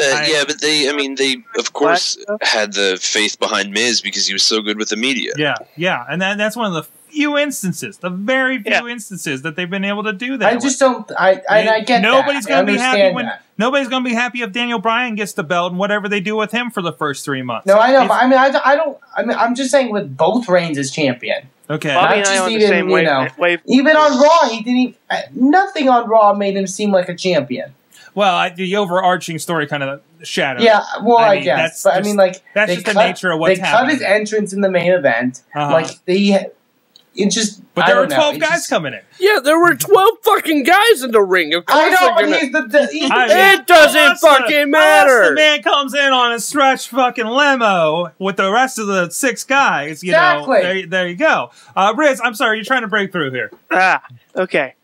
Yeah, but they, I mean, they of course had the faith behind Miz because he was so good with the media. Yeah, yeah, and that's one of the few instances, the very few instances that they've been able to do that. I just don't. I get nobody's going to be happy when nobody's going to be happy if Daniel Bryan gets the belt and whatever they do with him for the first 3 months. No, I know. But I mean, I don't. I mean, I'm just saying with both reigns as champion. Okay. Bobby and I on the same wave. Even on Raw, he didn't. Nothing on Raw made him seem like a champion. Well, the overarching story kind of shadowed. Yeah, well, I mean, guess. But I mean, like that's just the nature of what's happening. They cut his entrance in the main event. Like it just. But there were 12 guys coming in. Yeah, there were 12 fucking guys in the ring. Of course, I know. But it doesn't fucking matter. The man comes in on a stretch fucking limo with the rest of the 6 guys. You know, there you go. Riz, I'm sorry, you're trying to break through here. Ah, okay.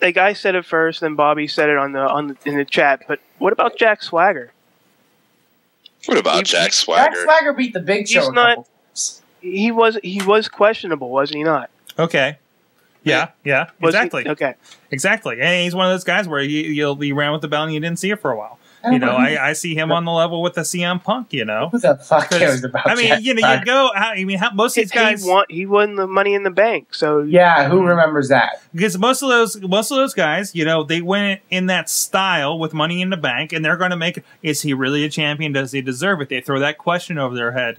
Like I said it first, then Bobby said it in the chat. But what about Jack Swagger? What about Jack Swagger? Jack Swagger beat the Big Show. He's not. He was questionable, wasn't he not? Okay. Yeah, yeah, exactly. Okay. Exactly. And he's one of those guys where you'll be around with the belt and you didn't see it for a while. You know, I see him on the level with the CM Punk, you know. Who the fuck cares about that? I mean, Jack you know, Park. You go, I mean, most of these guys... He won the Money in the Bank, so... Yeah, who remembers that? Because most of those guys, you know, they went in that style with Money in the Bank, and they're going to make... Is he really a champion? Does he deserve it? They throw that question over their head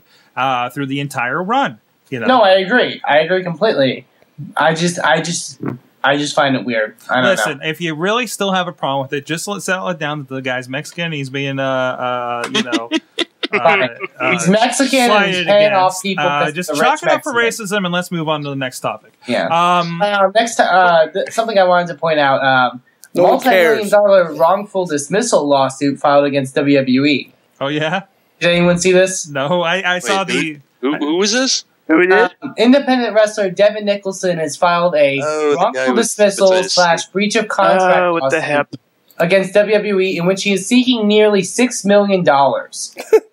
through the entire run, you know. No, I agree. I agree completely. I just find it weird. I don't know. Listen, if you really still have a problem with it, just settle it down that the guy's Mexican. He's being, you know, he's Mexican and he's paying off people. Just chalk it up for racism, and let's move on to the next topic. Yeah. Next, something I wanted to point out: multi-million-dollar wrongful dismissal lawsuit filed against WWE. Oh yeah. Did anyone see this? No, I saw the. Who was this? Independent wrestler Devin Nicholson has filed a wrongful dismissal / breach of contract lawsuit against WWE, in which he is seeking nearly $6 million. The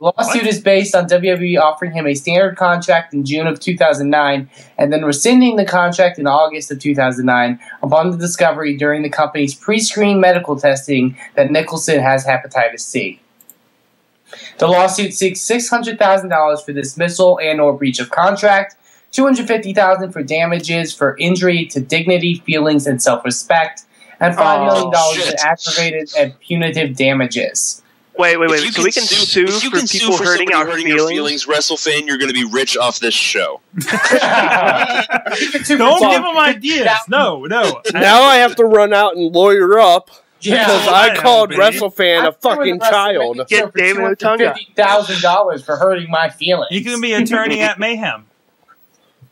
lawsuit is based on WWE offering him a standard contract in June of 2009 and then rescinding the contract in August of 2009 upon the discovery during the company's pre-screen medical testing that Nicholson has hepatitis C. The lawsuit seeks $600,000 for dismissal and/or breach of contract, $250,000 for damages for injury to dignity, feelings, and self-respect, and $5 million in aggravated and punitive damages. Wait! So we can sue people for hurting your feelings, WrestleFan. You're going to be rich off this show. Don't give them ideas. No. Now I have to run out and lawyer up. Yeah, because I called WrestleFan a fucking child. Get David Otunga $50,000 for hurting my feelings. You can be an attorney at Mayhem.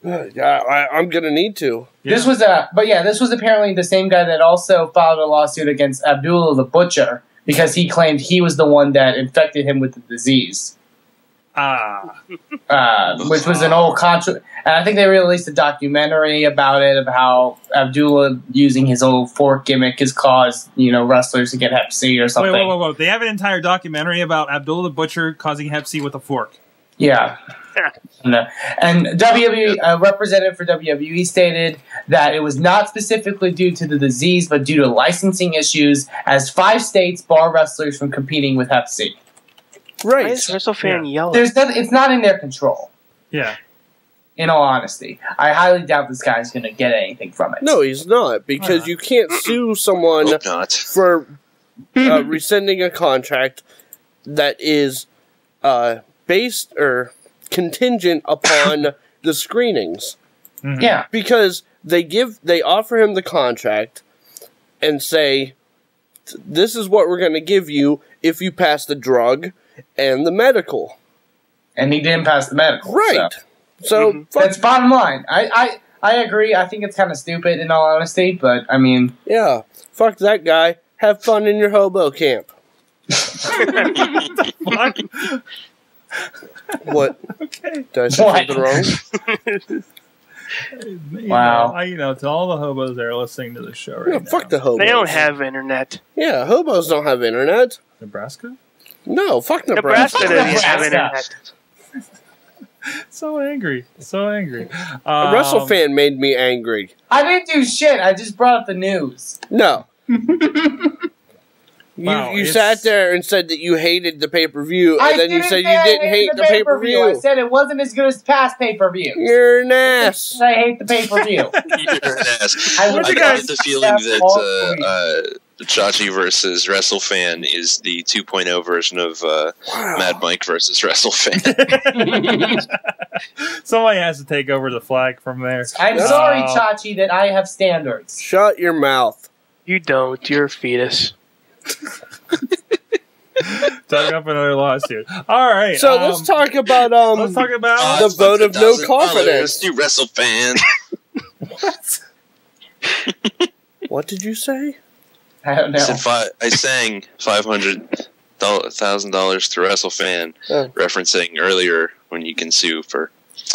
Yeah, I'm gonna need to. Yeah. This was a, but yeah, this was apparently the same guy that also filed a lawsuit against Abdullah the Butcher because he claimed he was the one that infected him with the disease. Which was an old controversy. And I think they released a documentary about it, of how Abdullah using his old fork gimmick has caused, you know, wrestlers to get Hep C or something. Wait, whoa, whoa, whoa. They have an entire documentary about Abdullah the Butcher causing Hep C with a fork. Yeah. No. And WWE, a representative for WWE stated that it was not specifically due to the disease, but due to licensing issues, as 5 states bar wrestlers from competing with Hep C. Right. Why is WrestleFan yelling? There's nothing, it's not in their control. Yeah. In all honesty, I highly doubt this guy's going to get anything from it. No, he's not, because you can't sue someone for rescinding a contract that is based or contingent upon the screenings. Mm-hmm. Yeah, because they offer him the contract and say, "This is what we're going to give you if you pass the drug and the medical." And he didn't pass the medical, right? So that's bottom line. I agree. I think it's kind of stupid, in all honesty. But I mean, yeah, fuck that guy. Have fun in your hobo camp. What the fuck? What? Okay. Did I say something wrong? Wow. You know, to all the hobos that are listening to the show right now. Fuck the hobos. They don't have internet. Yeah, hobos don't have internet. Nebraska? No, fuck Nebraska. Nebraska doesn't have internet. So angry. So angry. A WrestleFan made me angry. I didn't do shit. I just brought up the news. No. Wow, you sat there and said that you hated the pay-per-view, and then you said you didn't hate the pay-per-view. I said it wasn't as good as past pay-per-views. You're an ass. I hate the pay-per-view. You're an ass. I got the feeling that Chachi versus WrestleFan is the 2.0 version of Mad Mike versus WrestleFan. Somebody has to take over the flag from there. I'm sorry, Chachi, that I have standards. Shut your mouth. You don't. You're a fetus. Talk up another lawsuit. All right. So let's talk about the vote of no confidence. You WrestleFan. What? What did you say? I don't know. I sang $500,000 to WrestleFan, referencing earlier when you can sue for.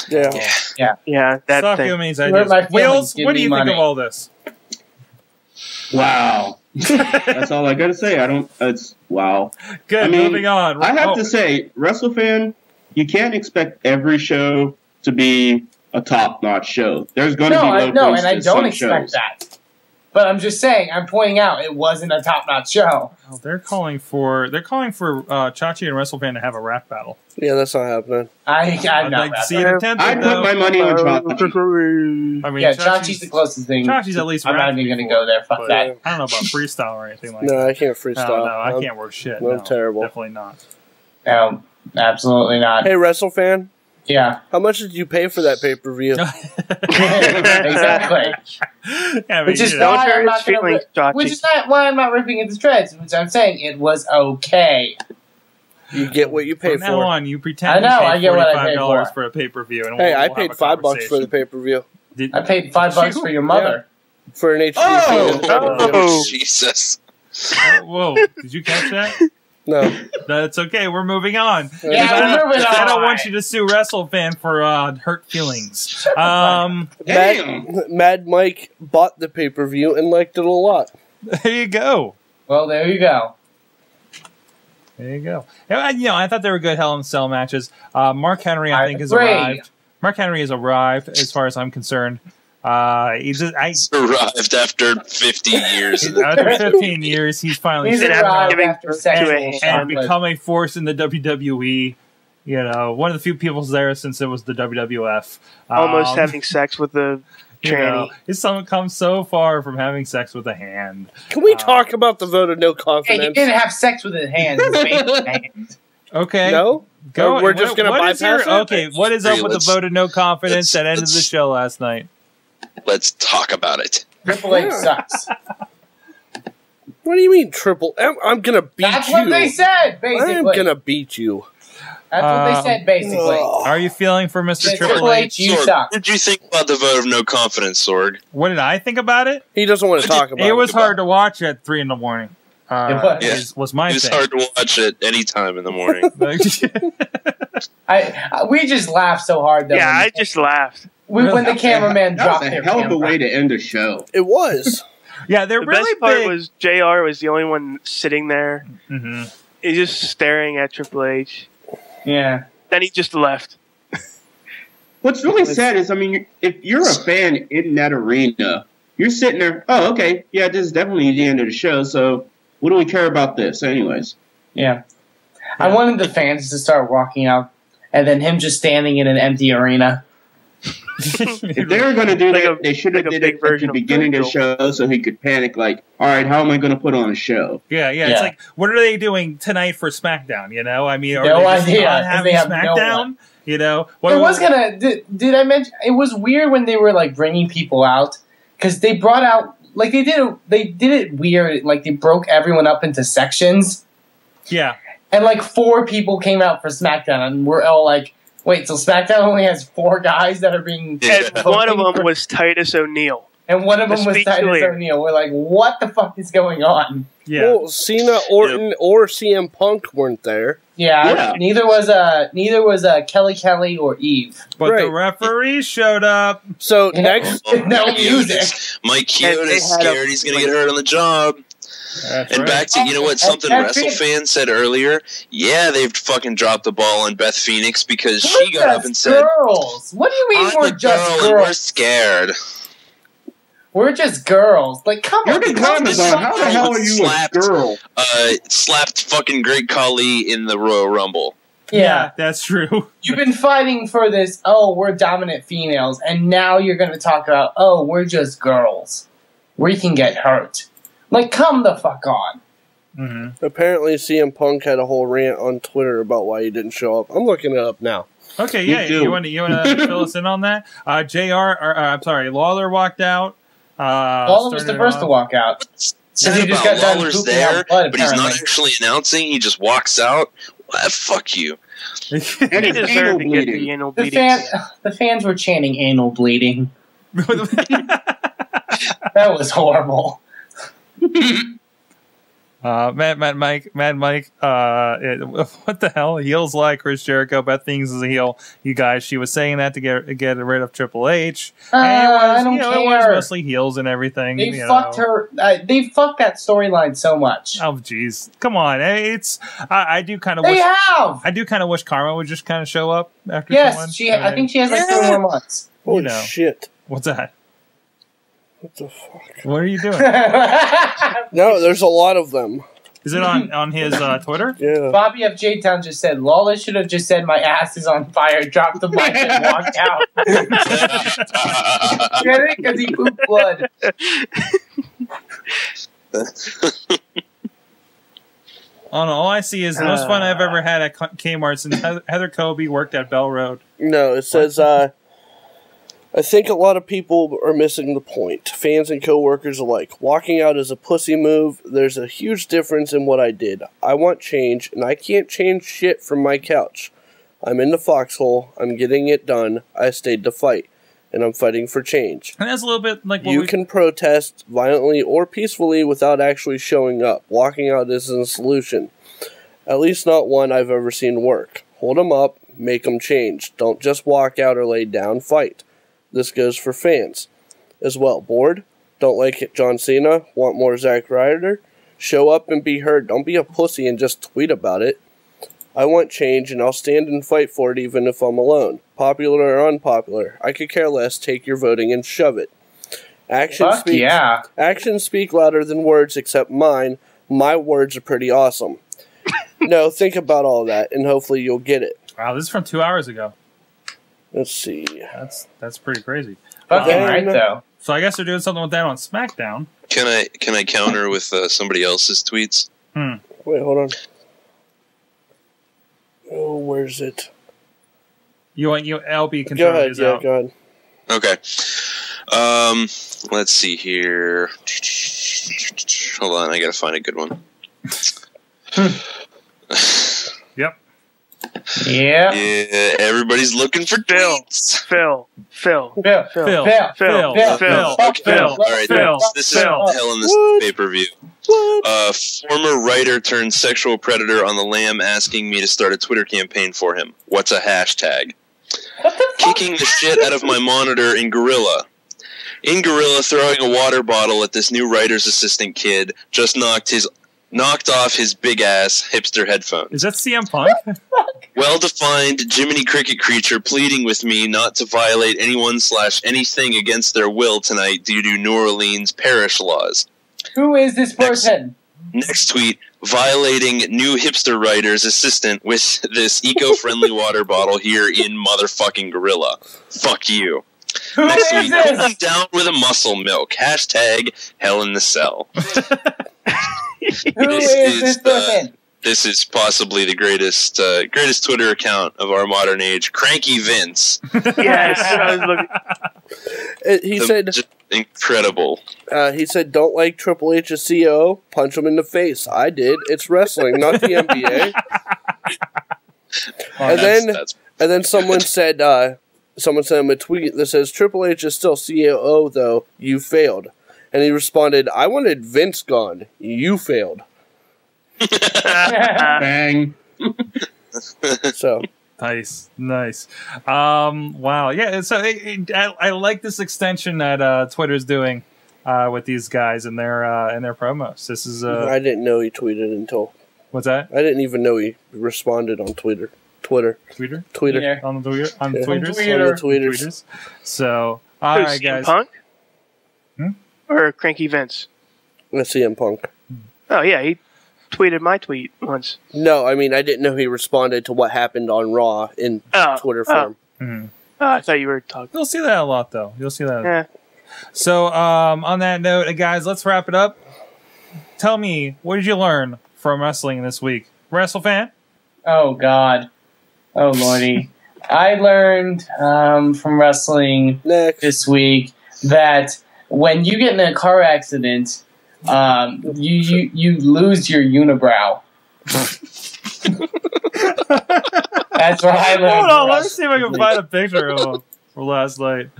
Yeah. That thing. Wales, what do you think of all this? Wow. That's all I gotta say. I don't. It's wow. Good. I mean, moving on. I have to say, WrestleFan, you can't expect every show to be a top-notch show. There's going to be low points and I don't expect that. But I'm just saying, I'm pointing out it wasn't a top-notch show. Well, they're calling for Chachi and WrestleFan to have a rap battle. Yeah, that's not happening. I'd like to see an attempt. I'd put my money on Chachi. I mean, yeah, Chachi's the closest thing. Chachi's at least. I'm not even going to go there. Fuck that. I don't know about freestyle or anything like that. No, I can't freestyle. No, I can't work shit. I'm terrible. Definitely not. No, absolutely not. Hey, WrestleFan. Yeah. How much did you pay for that pay-per-view? Exactly. Yeah, which is not why I'm not ripping into shreds, which I'm saying it was okay. You get what you pay for. From now on, you pretend you paid $45 for a pay-per-view. And hey, I paid $5 for the pay-per-view. I paid $5 for your mother. Yeah. For an HD. Oh, Jesus. Whoa. Did you catch that? No, that's okay. We're moving on. Yeah, I don't want you to sue WrestleFan for hurt feelings. Mad Mike bought the pay-per-view and liked it a lot. There you go. Well, there you go. There you go. You know, I thought they were good Hell in a Cell matches. Mark Henry, I think, has arrived. Mark Henry has arrived, as far as I'm concerned. He's arrived after 50 years. After 15 years, he's finally and become a force in the WWE. You know, one of the few people's there since it was the WWF. Almost having sex with the tranny. He's come so far from having sex with a hand. Can we talk about the vote of no confidence? Hey, he didn't have sex with his hand. Okay. No? Go. We're just going to bypass it? Okay, what is up with the vote of no confidence that ended the show last night? Let's talk about it. Triple H sucks. What do you mean, Triple M? I'm going to beat you. That's what they said, basically. I'm going to beat you. That's what they said, basically. Are you feeling for Mr. Triple H? You suck. What did you think about the vote of no confidence, Sorg? What did I think about it? He doesn't want to talk about it. It was hard to watch at 3 in the morning. It was hard to watch at any time in the morning. We just laughed so hard, though. Yeah, I just laughed. When the cameraman dropped their camera. That was a hell of a way to end a show. It was. Yeah, they're really big. The best part was JR was the only one sitting there. Mm-hmm. He's just staring at Triple H. Yeah. Then he just left. What's really sad is, I mean, if you're a fan in that arena, you're sitting there, oh, okay, yeah, this is definitely the end of the show, so what do we care about this anyways? Yeah. I wanted the fans to start walking out, and then him just standing in an empty arena. If they were going to do that, they should have did it at the beginning of the show so he could panic, like, all right, how am I going to put on a show? Yeah, yeah, it's like, what are they doing tonight for SmackDown, you know? I mean, are they just not having SmackDown? You know? It was going to, did I mention, it was weird when they were, like, bringing people out, because they brought out, like, they did it weird, like, they broke everyone up into sections. Yeah. And, like, 4 people came out for SmackDown, and we're all like, wait, so SmackDown only has 4 guys that are being... And one of them was Titus O'Neil. And one of them was Titus O'Neil. We're like, what the fuck is going on? Yeah. Well, Cena, Orton, or CM Punk weren't there. Yeah, yeah. Neither was Kelly Kelly or Eve. But the referees showed up. So next... No music. Mike Keown is scared he's going to get hurt on the job. And back to, you know what, something WrestleFan said earlier? Yeah, they've fucking dropped the ball on Beth Phoenix because she got up and said, girls. What do you mean we're just girls? We're scared. We're just girls. Like, come on. How the hell are you a girl? Slapped fucking Great Khali in the Royal Rumble. Yeah, that's true. You've been fighting for this, oh, we're dominant females, and now you're going to talk about, oh, we're just girls. We can get hurt. Like, come the fuck on. Mm-hmm. Apparently, CM Punk had a whole rant on Twitter about why he didn't show up. I'm looking it up now. Okay, yeah, you want to fill us in on that? Lawler walked out. Lawler was the first to walk out. He just got done Lawler's there, blood, but he's not actually announcing. He just walks out. Well, fuck you. And he deserved to get the anal bleeding. The fans were chanting anal bleeding. That was horrible. What the hell? Heels like Chris Jericho. Beth Phoenix is a heel. You guys, she was saying that to get rid of Triple H. It was mostly heels and everything. They fucked her. They fucked that storyline so much. Oh jeez, come on! It's I do kind of. They wish, have. I do kind of wish Karma would just kind of show up after. Yes, someone. I think she has like 4 more months. Holy shit! What's that? What the fuck? What are you doing? No, there's a lot of them. Is it on his Twitter? Yeah. Bobby of J-Town just said, Lawler should have just said, my ass is on fire, dropped the mic and walked out. Get it? Because he pooped blood. Oh, no, all I see is the most fun I've ever had at Kmart since Heather Kobe worked at Bell Road. No, it says... I think a lot of people are missing the point, fans and co-workers alike. Walking out is a pussy move. There's a huge difference in what I did. I want change, and I can't change shit from my couch. I'm in the foxhole. I'm getting it done. I stayed to fight, and I'm fighting for change. And that's a little bit like what you can protest violently or peacefully without actually showing up. Walking out isn't a solution. At least not one I've ever seen work. Hold them up. Make them change. Don't just walk out or lay down. Fight. This goes for fans as well. Bored? Don't like it. John Cena? Want more Zack Ryder? Show up and be heard. Don't be a pussy and just tweet about it. I want change, and I'll stand and fight for it even if I'm alone. Popular or unpopular. I could care less. Take your voting and shove it. Actions speak louder than words, except mine. My words are pretty awesome. No, think about all that, and hopefully you'll get it. Wow, this is from 2 hours ago. Let's see. That's pretty crazy. Fucking right, though. So I guess they're doing something with that on SmackDown. Can I counter with somebody else's tweets? Hmm. Wait, hold on. Oh, where's it? You LB can turn these out. Go ahead. Okay. Let's see here. Hold on, I gotta find a good one. Yep. Yeah. Yeah. Everybody's looking for Phil's. Phil. All right. This is Hell in this pay-per-view. Former writer turned sexual predator on the lam asking me to start a Twitter campaign for him. What's a hashtag? What the fuck? Kicking the shit out of my monitor in Gorilla. In Gorilla, throwing a water bottle at this new writer's assistant kid just knocked off his big-ass hipster headphones. Is that CM Punk? Well-defined Jiminy Cricket creature pleading with me not to violate anyone/anything against their will tonight due to New Orleans parish laws. Who is this person? Next tweet, violating new hipster writer's assistant with this eco-friendly water bottle here in motherfucking Gorilla. Fuck you. Who next is week, this? I'm down with a muscle milk. Hashtag Hell in the Cell. Who is this person? This is possibly the greatest Twitter account of our modern age. Cranky Vince. Yes. I was looking. He said, incredible. He said, don't like Triple H as CEO. Punch him in the face. I did. It's wrestling, not the NBA. And then someone said... Someone sent him a tweet that says, Triple H is still COO, though. You failed. And he responded, I wanted Vince gone. You failed. Bang. So. Nice. Nice. Wow. Yeah, so I like this extension that Twitter's doing with these guys and their promos. This is I didn't know he tweeted until... What's that? I didn't even know he responded on Twitter. On the Twitter. So, all right, guys. Punk? Hmm? Or Cranky Vince? Let's see him, Punk. Oh, yeah, he tweeted my tweet once. No, I mean, I didn't know he responded to what happened on Raw in Twitter form. Mm-hmm. I thought you were talking. You'll see that a lot, though. You'll see that. Yeah. So, on that note, guys, let's wrap it up. Tell me, what did you learn from wrestling this week? WrestleFan? Oh, God. Oh, Lordy. I learned from wrestling this week that when you get in a car accident, you lose your unibrow. That's what I learned. Hold on, let me see if I can find a picture of him from last night.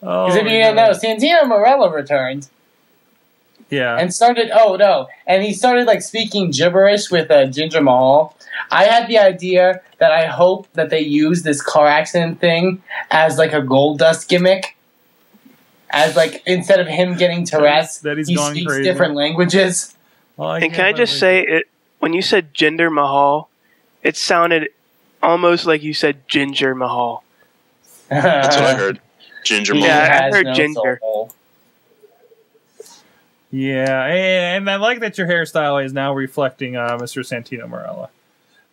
Because if you didn't know, Santino Marella returned. Yeah. And started, and he started, like, speaking gibberish with Jinder Mahal. I had the idea that I hope that they use this car accident thing as, like, a Gold Dust gimmick. As, like, instead of him getting Tourette's, he speaks crazy. Different languages. Well, and can I just say, when you said Jinder Mahal, it sounded almost like you said Ginger Mahal. That's what I heard. Ginger Mahal. Yeah, I heard Ginger. Soul. Yeah, and I like that your hairstyle is now reflecting Mr. Santino Marella.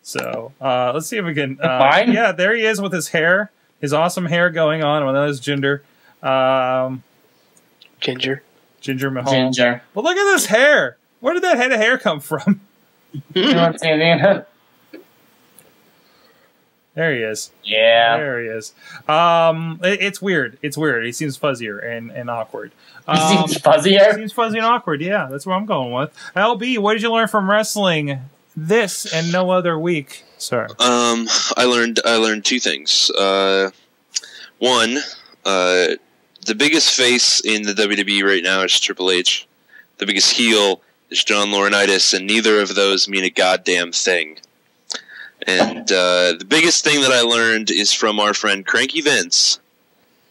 So let's see if we can. Fine. Yeah, there he is with his hair, his awesome hair going on. Well, that is Ginger. Ginger Mahal. Ginger. But look at this hair. Where did that head of hair come from? You want Santino? There he is. Yeah. There he is. It's weird. It's weird. He seems fuzzier and awkward. He seems fuzzier? He seems fuzzy and awkward, yeah. That's what I'm going with. LB, what did you learn from wrestling this and no other week? Sorry. I learned two things. One, the biggest face in the WWE right now is Triple H. The biggest heel is John Laurinaitis, and neither of those mean a goddamn thing. And the biggest thing that I learned is from our friend Cranky Vince.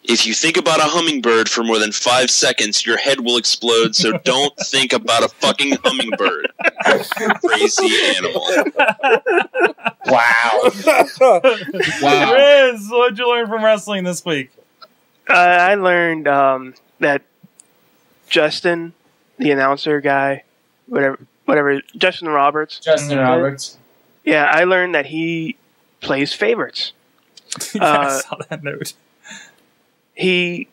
If you think about a hummingbird for more than 5 seconds, your head will explode, so don't think about a fucking hummingbird. Crazy animal. Wow. Wow. Riz, what did you learn from wrestling this week? I learned that Justin, the announcer guy, whatever, Justin Roberts. Justin Roberts. Yeah, I learned that he plays favorites. Yeah, I saw that note. He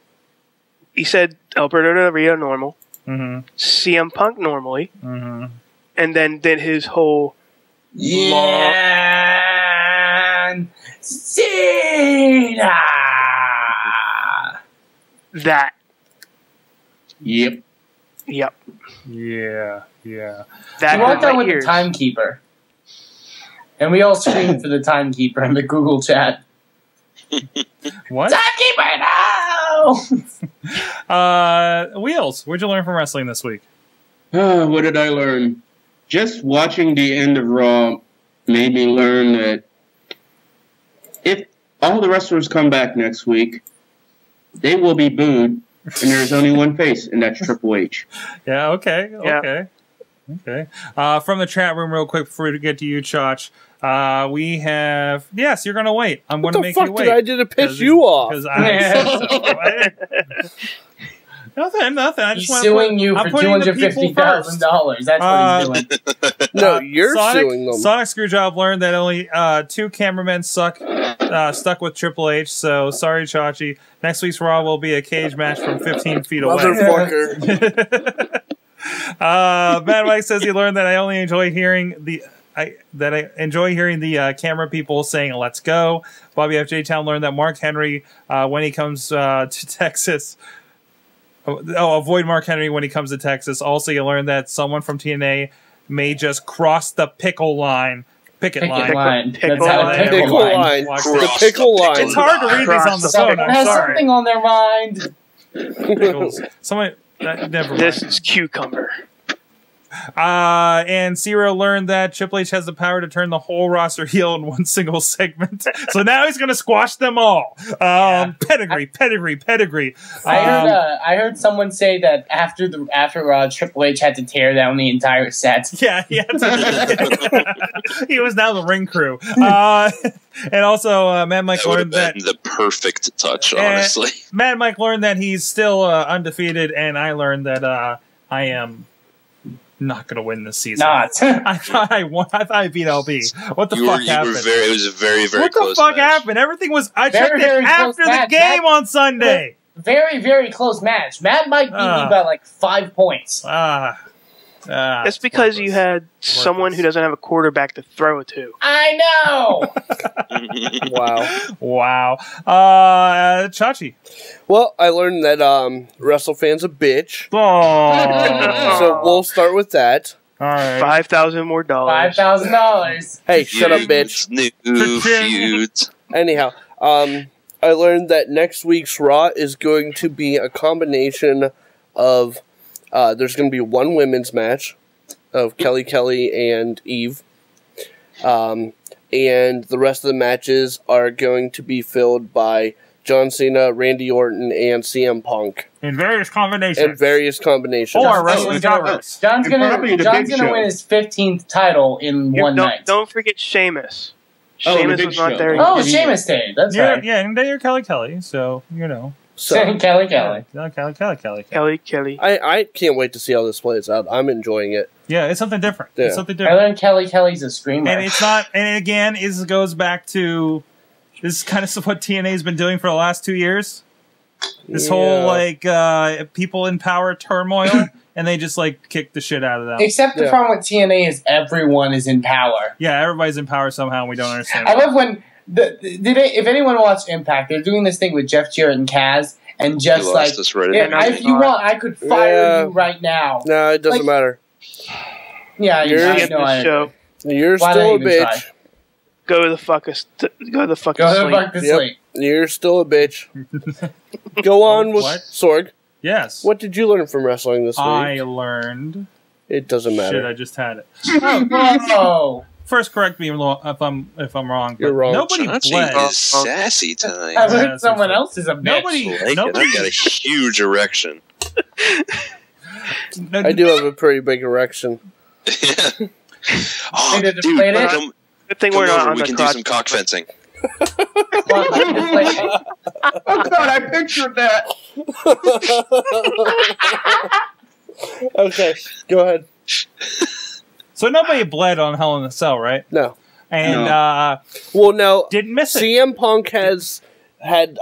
said Alberto Del Rio normal, CM Punk normally, and then did his whole Cena. That. Yep. Yep. Yeah, yeah. That we walked out with the timekeeper. And we all screamed for the timekeeper in the Google chat. What? Timekeeper, no! Wheels, what'd you learn from wrestling this week? What did I learn? Just watching the end of Raw made me learn that if all the wrestlers come back next week, they will be booed, and there's only one face, and that's Triple H. Yeah, okay, okay. Yeah. Okay. From the chat room real quick before we get to you, Chach. We have... Yes, you're going to wait. I'm going to make you wait. What the fuck did I do to piss you off? Because I... Nothing, nothing. I just he's suing you for $250,000. That's what he's doing. No, you're suing them. Sonic Screwjob learned that only 2 cameramen stuck with Triple H, so sorry, Chachi. Next week's Raw will be a cage match from 15 feet away. Motherfucker. Mad Mike says he learned that I only enjoy hearing the... I enjoy hearing the camera people saying, let's go. Bobby F.J. Town learned that Mark Henry, when he comes to Texas... Oh, avoid Mark Henry when he comes to Texas. Also, you learned that someone from TNA may just cross the pickle line. Picket line. The pickle line. It's hard to read these on the phone. I'm has sorry. Something on their mind. Pickles. Someone, never mind. This is cucumber. And Ciro learned that Triple H has the power to turn the whole roster heel in one single segment. So now he's going to squash them all. Yeah. Pedigree. I heard someone say that after Triple H had to tear down the entire set. Yeah, he had to. He was now the ring crew. And also, Mad Mike learned that the perfect touch, honestly. Mad Mike learned that he's still undefeated, and I learned that I am not going to win this season. I thought I won. I thought I beat LB. What the fuck happened? It was a very, very close match. What the fuck happened? Everything was... I checked it after the game on Sunday. Very, very close match. Mad Mike beat me by like 5 points. That's because you had someone who doesn't have a quarterback to throw it to. I know! Wow. Chachi. Well, I learned that WrestleFan's a bitch. Aww. So we'll start with that. All right. $5,000 more. $5,000. Hey, shut up, bitch. New feuds. Anyhow, I learned that next week's Raw is going to be a combination of... there's going to be one women's match of Kelly and Eve. And the rest of the matches are going to be filled by John Cena, Randy Orton, and CM Punk. In various combinations. Or wrestling genres. John's going to win his 15th title in one night. Don't forget Sheamus. Sheamus was not there. Oh, Sheamus Day. That's right. Yeah, and they're Kelly, so, you know. So, Kelly. I can't wait to see how this plays out. I'm enjoying it. Yeah, it's something different. Yeah. It's something different. I learned Kelly's a screamer. And it's not. And again, it goes back to this is kind of what TNA has been doing for the last 2 years. This whole like people in power turmoil, and they just like kick the shit out of them. Except the problem with TNA is everyone is in power. Yeah, everybody's in power somehow, and we don't understand. I love when. If anyone watched Impact, they're doing this thing with Jeff Jarrett and Kaz, and Jeff's like, right if you want, I could fire you right now. No, it doesn't matter. Yeah, you're still a bitch. Try? Go the fuck to sleep. Yep. You're still a bitch. Go on with Sorg. Yes. What did you learn from wrestling this week? I learned. It doesn't matter. Shit, I just had it. Oh. First, correct me if I'm wrong. You're wrong. Nobody bled. Sassy time. I heard someone else is a bitch. Nobody. I got a huge erection. I do have a pretty big erection. Yeah. Oh, dude, good thing we're not on the crotch. We can do some cock fencing. Oh God, I pictured that. Okay, go ahead. So nobody bled on Hell in a Cell, right? No. And, well, no. Didn't miss it. CM Punk had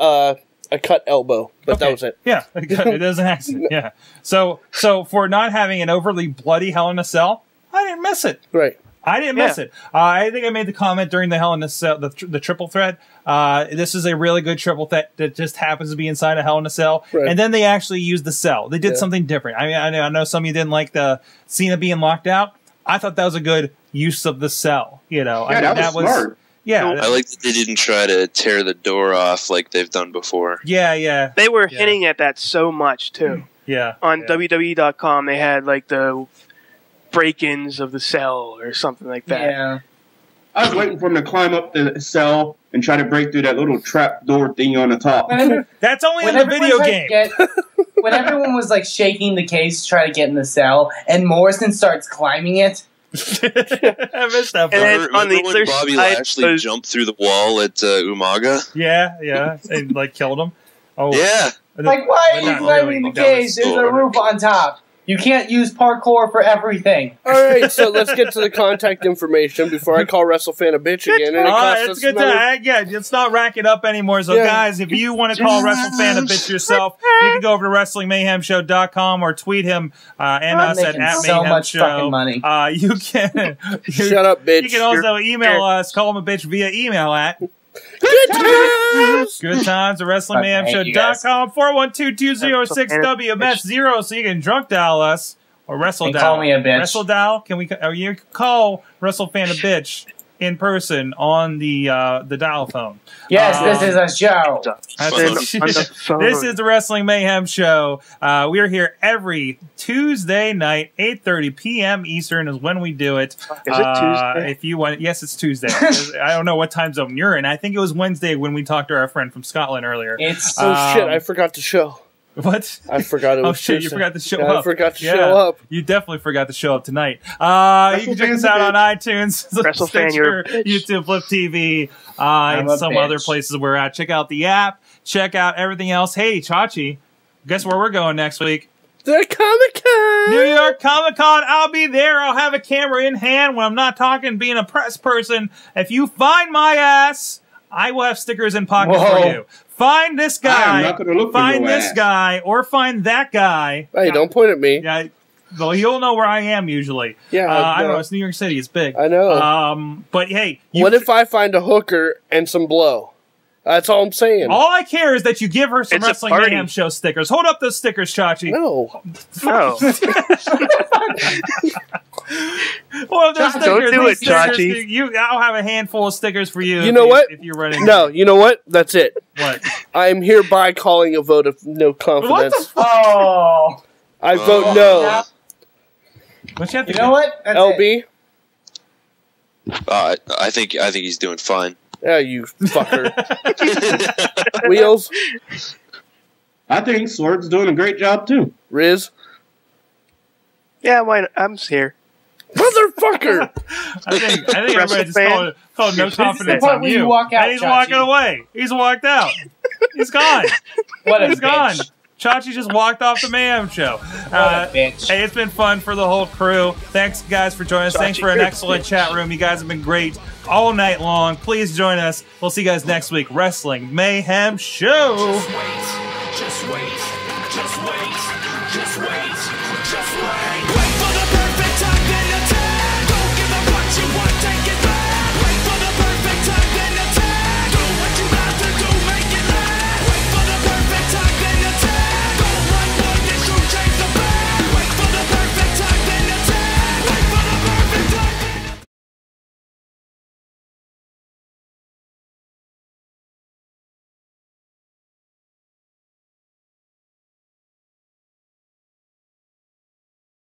a cut elbow, but that was it. Yeah, it was an accident, yeah. So for not having an overly bloody Hell in a Cell, I didn't miss it. Right. I didn't miss it. I think I made the comment during the Hell in a Cell, the triple threat. This is a really good triple threat that just happens to be inside a Hell in a Cell. Right. And then they actually used the cell. They did something different. I mean, I know some of you didn't like the Cena being locked out. I thought that was a good use of the cell. You know, I mean, that was smart. Yeah, I like that they didn't try to tear the door off like they've done before. Yeah, yeah. They were hitting at that so much too. Yeah. On WWE.com, they had like the break-ins of the cell or something like that. Yeah. I was waiting for him to climb up the cell and try to break through that little trap door thing on the top. That's only in the video game. When everyone was like shaking the case to try to get in the cell, and Morrison starts climbing it. I missed that part. And on the other Bobby Lashley jumped through the wall at Umaga. Yeah, yeah, and like killed him. Oh, yeah. Like, why are you climbing the cage? There's a roof on top. You can't use parkour for everything. All right, so let's get to the contact information before I call WrestleFan a bitch again. And it's not racking up anymore. So, guys, if you want to call WrestleFan a bitch yourself, you can go over to WrestlingMayhemShow.com or tweet him and us at @MayhemShow. You can shut up, bitch. You can also email us, call him a bitch via email at Good times at WrestlingMayhemShow.com, 412-206-WMS0, so you can drunk dial us or wrestle dial. Call me a bitch. Wrestle dial. Can we? Or you can call WrestleFan a bitch in person on the dial phone. Yes, this is a show. This is the Wrestling Mayhem Show. We are here every Tuesday night, 8:30 p.m. Eastern is when we do it. Is it Tuesday? If you want, yes, it's Tuesday. I don't know what time zone you're in. I think it was Wednesday when we talked to our friend from Scotland earlier. It's oh shit! I forgot to show. What? I forgot it was Tuesday. You forgot to show up. I forgot to show up. You definitely forgot to show up tonight. You can check us out on iTunes, Stitcher, YouTube, Blip TV, and some other places we're at. Check out the app. Check out everything else. Hey, Chachi, guess where we're going next week? The Comic-Con! New York Comic-Con! I'll be there. I'll have a camera in hand when I'm not talking, being a press person. If you find my ass, I will have stickers in pocket for you. Find this guy, or find that guy. Hey, don't point at me. Yeah, well, you'll know where I am usually. Yeah, I don't know. It's New York City. It's big. I know. But hey, what if I find a hooker and some blow? That's all I'm saying. All I care is that you give her some Wrestling Mayhem Show stickers. Hold up those stickers, Chachi. No. No. Well, don't do it, Chachi. I'll have a handful of stickers for you. You know what? If you're running. No, you know what? That's it. What? I am hereby calling a vote of no confidence. What the fuck? Oh. I vote no. What you have to do? What? That's LB? I think he's doing fine. Yeah, you fucker. Wheels. I think Sorg's doing a great job too. Riz. Yeah, why not? I'm here. Motherfucker! I think everybody just called no confidence on you. And he's walking away. He's walked out. He's gone. He's gone. Chachi just walked off the Mayhem Show. Hey, it's been fun for the whole crew. Thanks, guys, for joining us. Thanks for an excellent chat room. You guys have been great all night long. Please join us. We'll see you guys next week. Wrestling Mayhem Show. Just wait. Just wait. Just wait. Just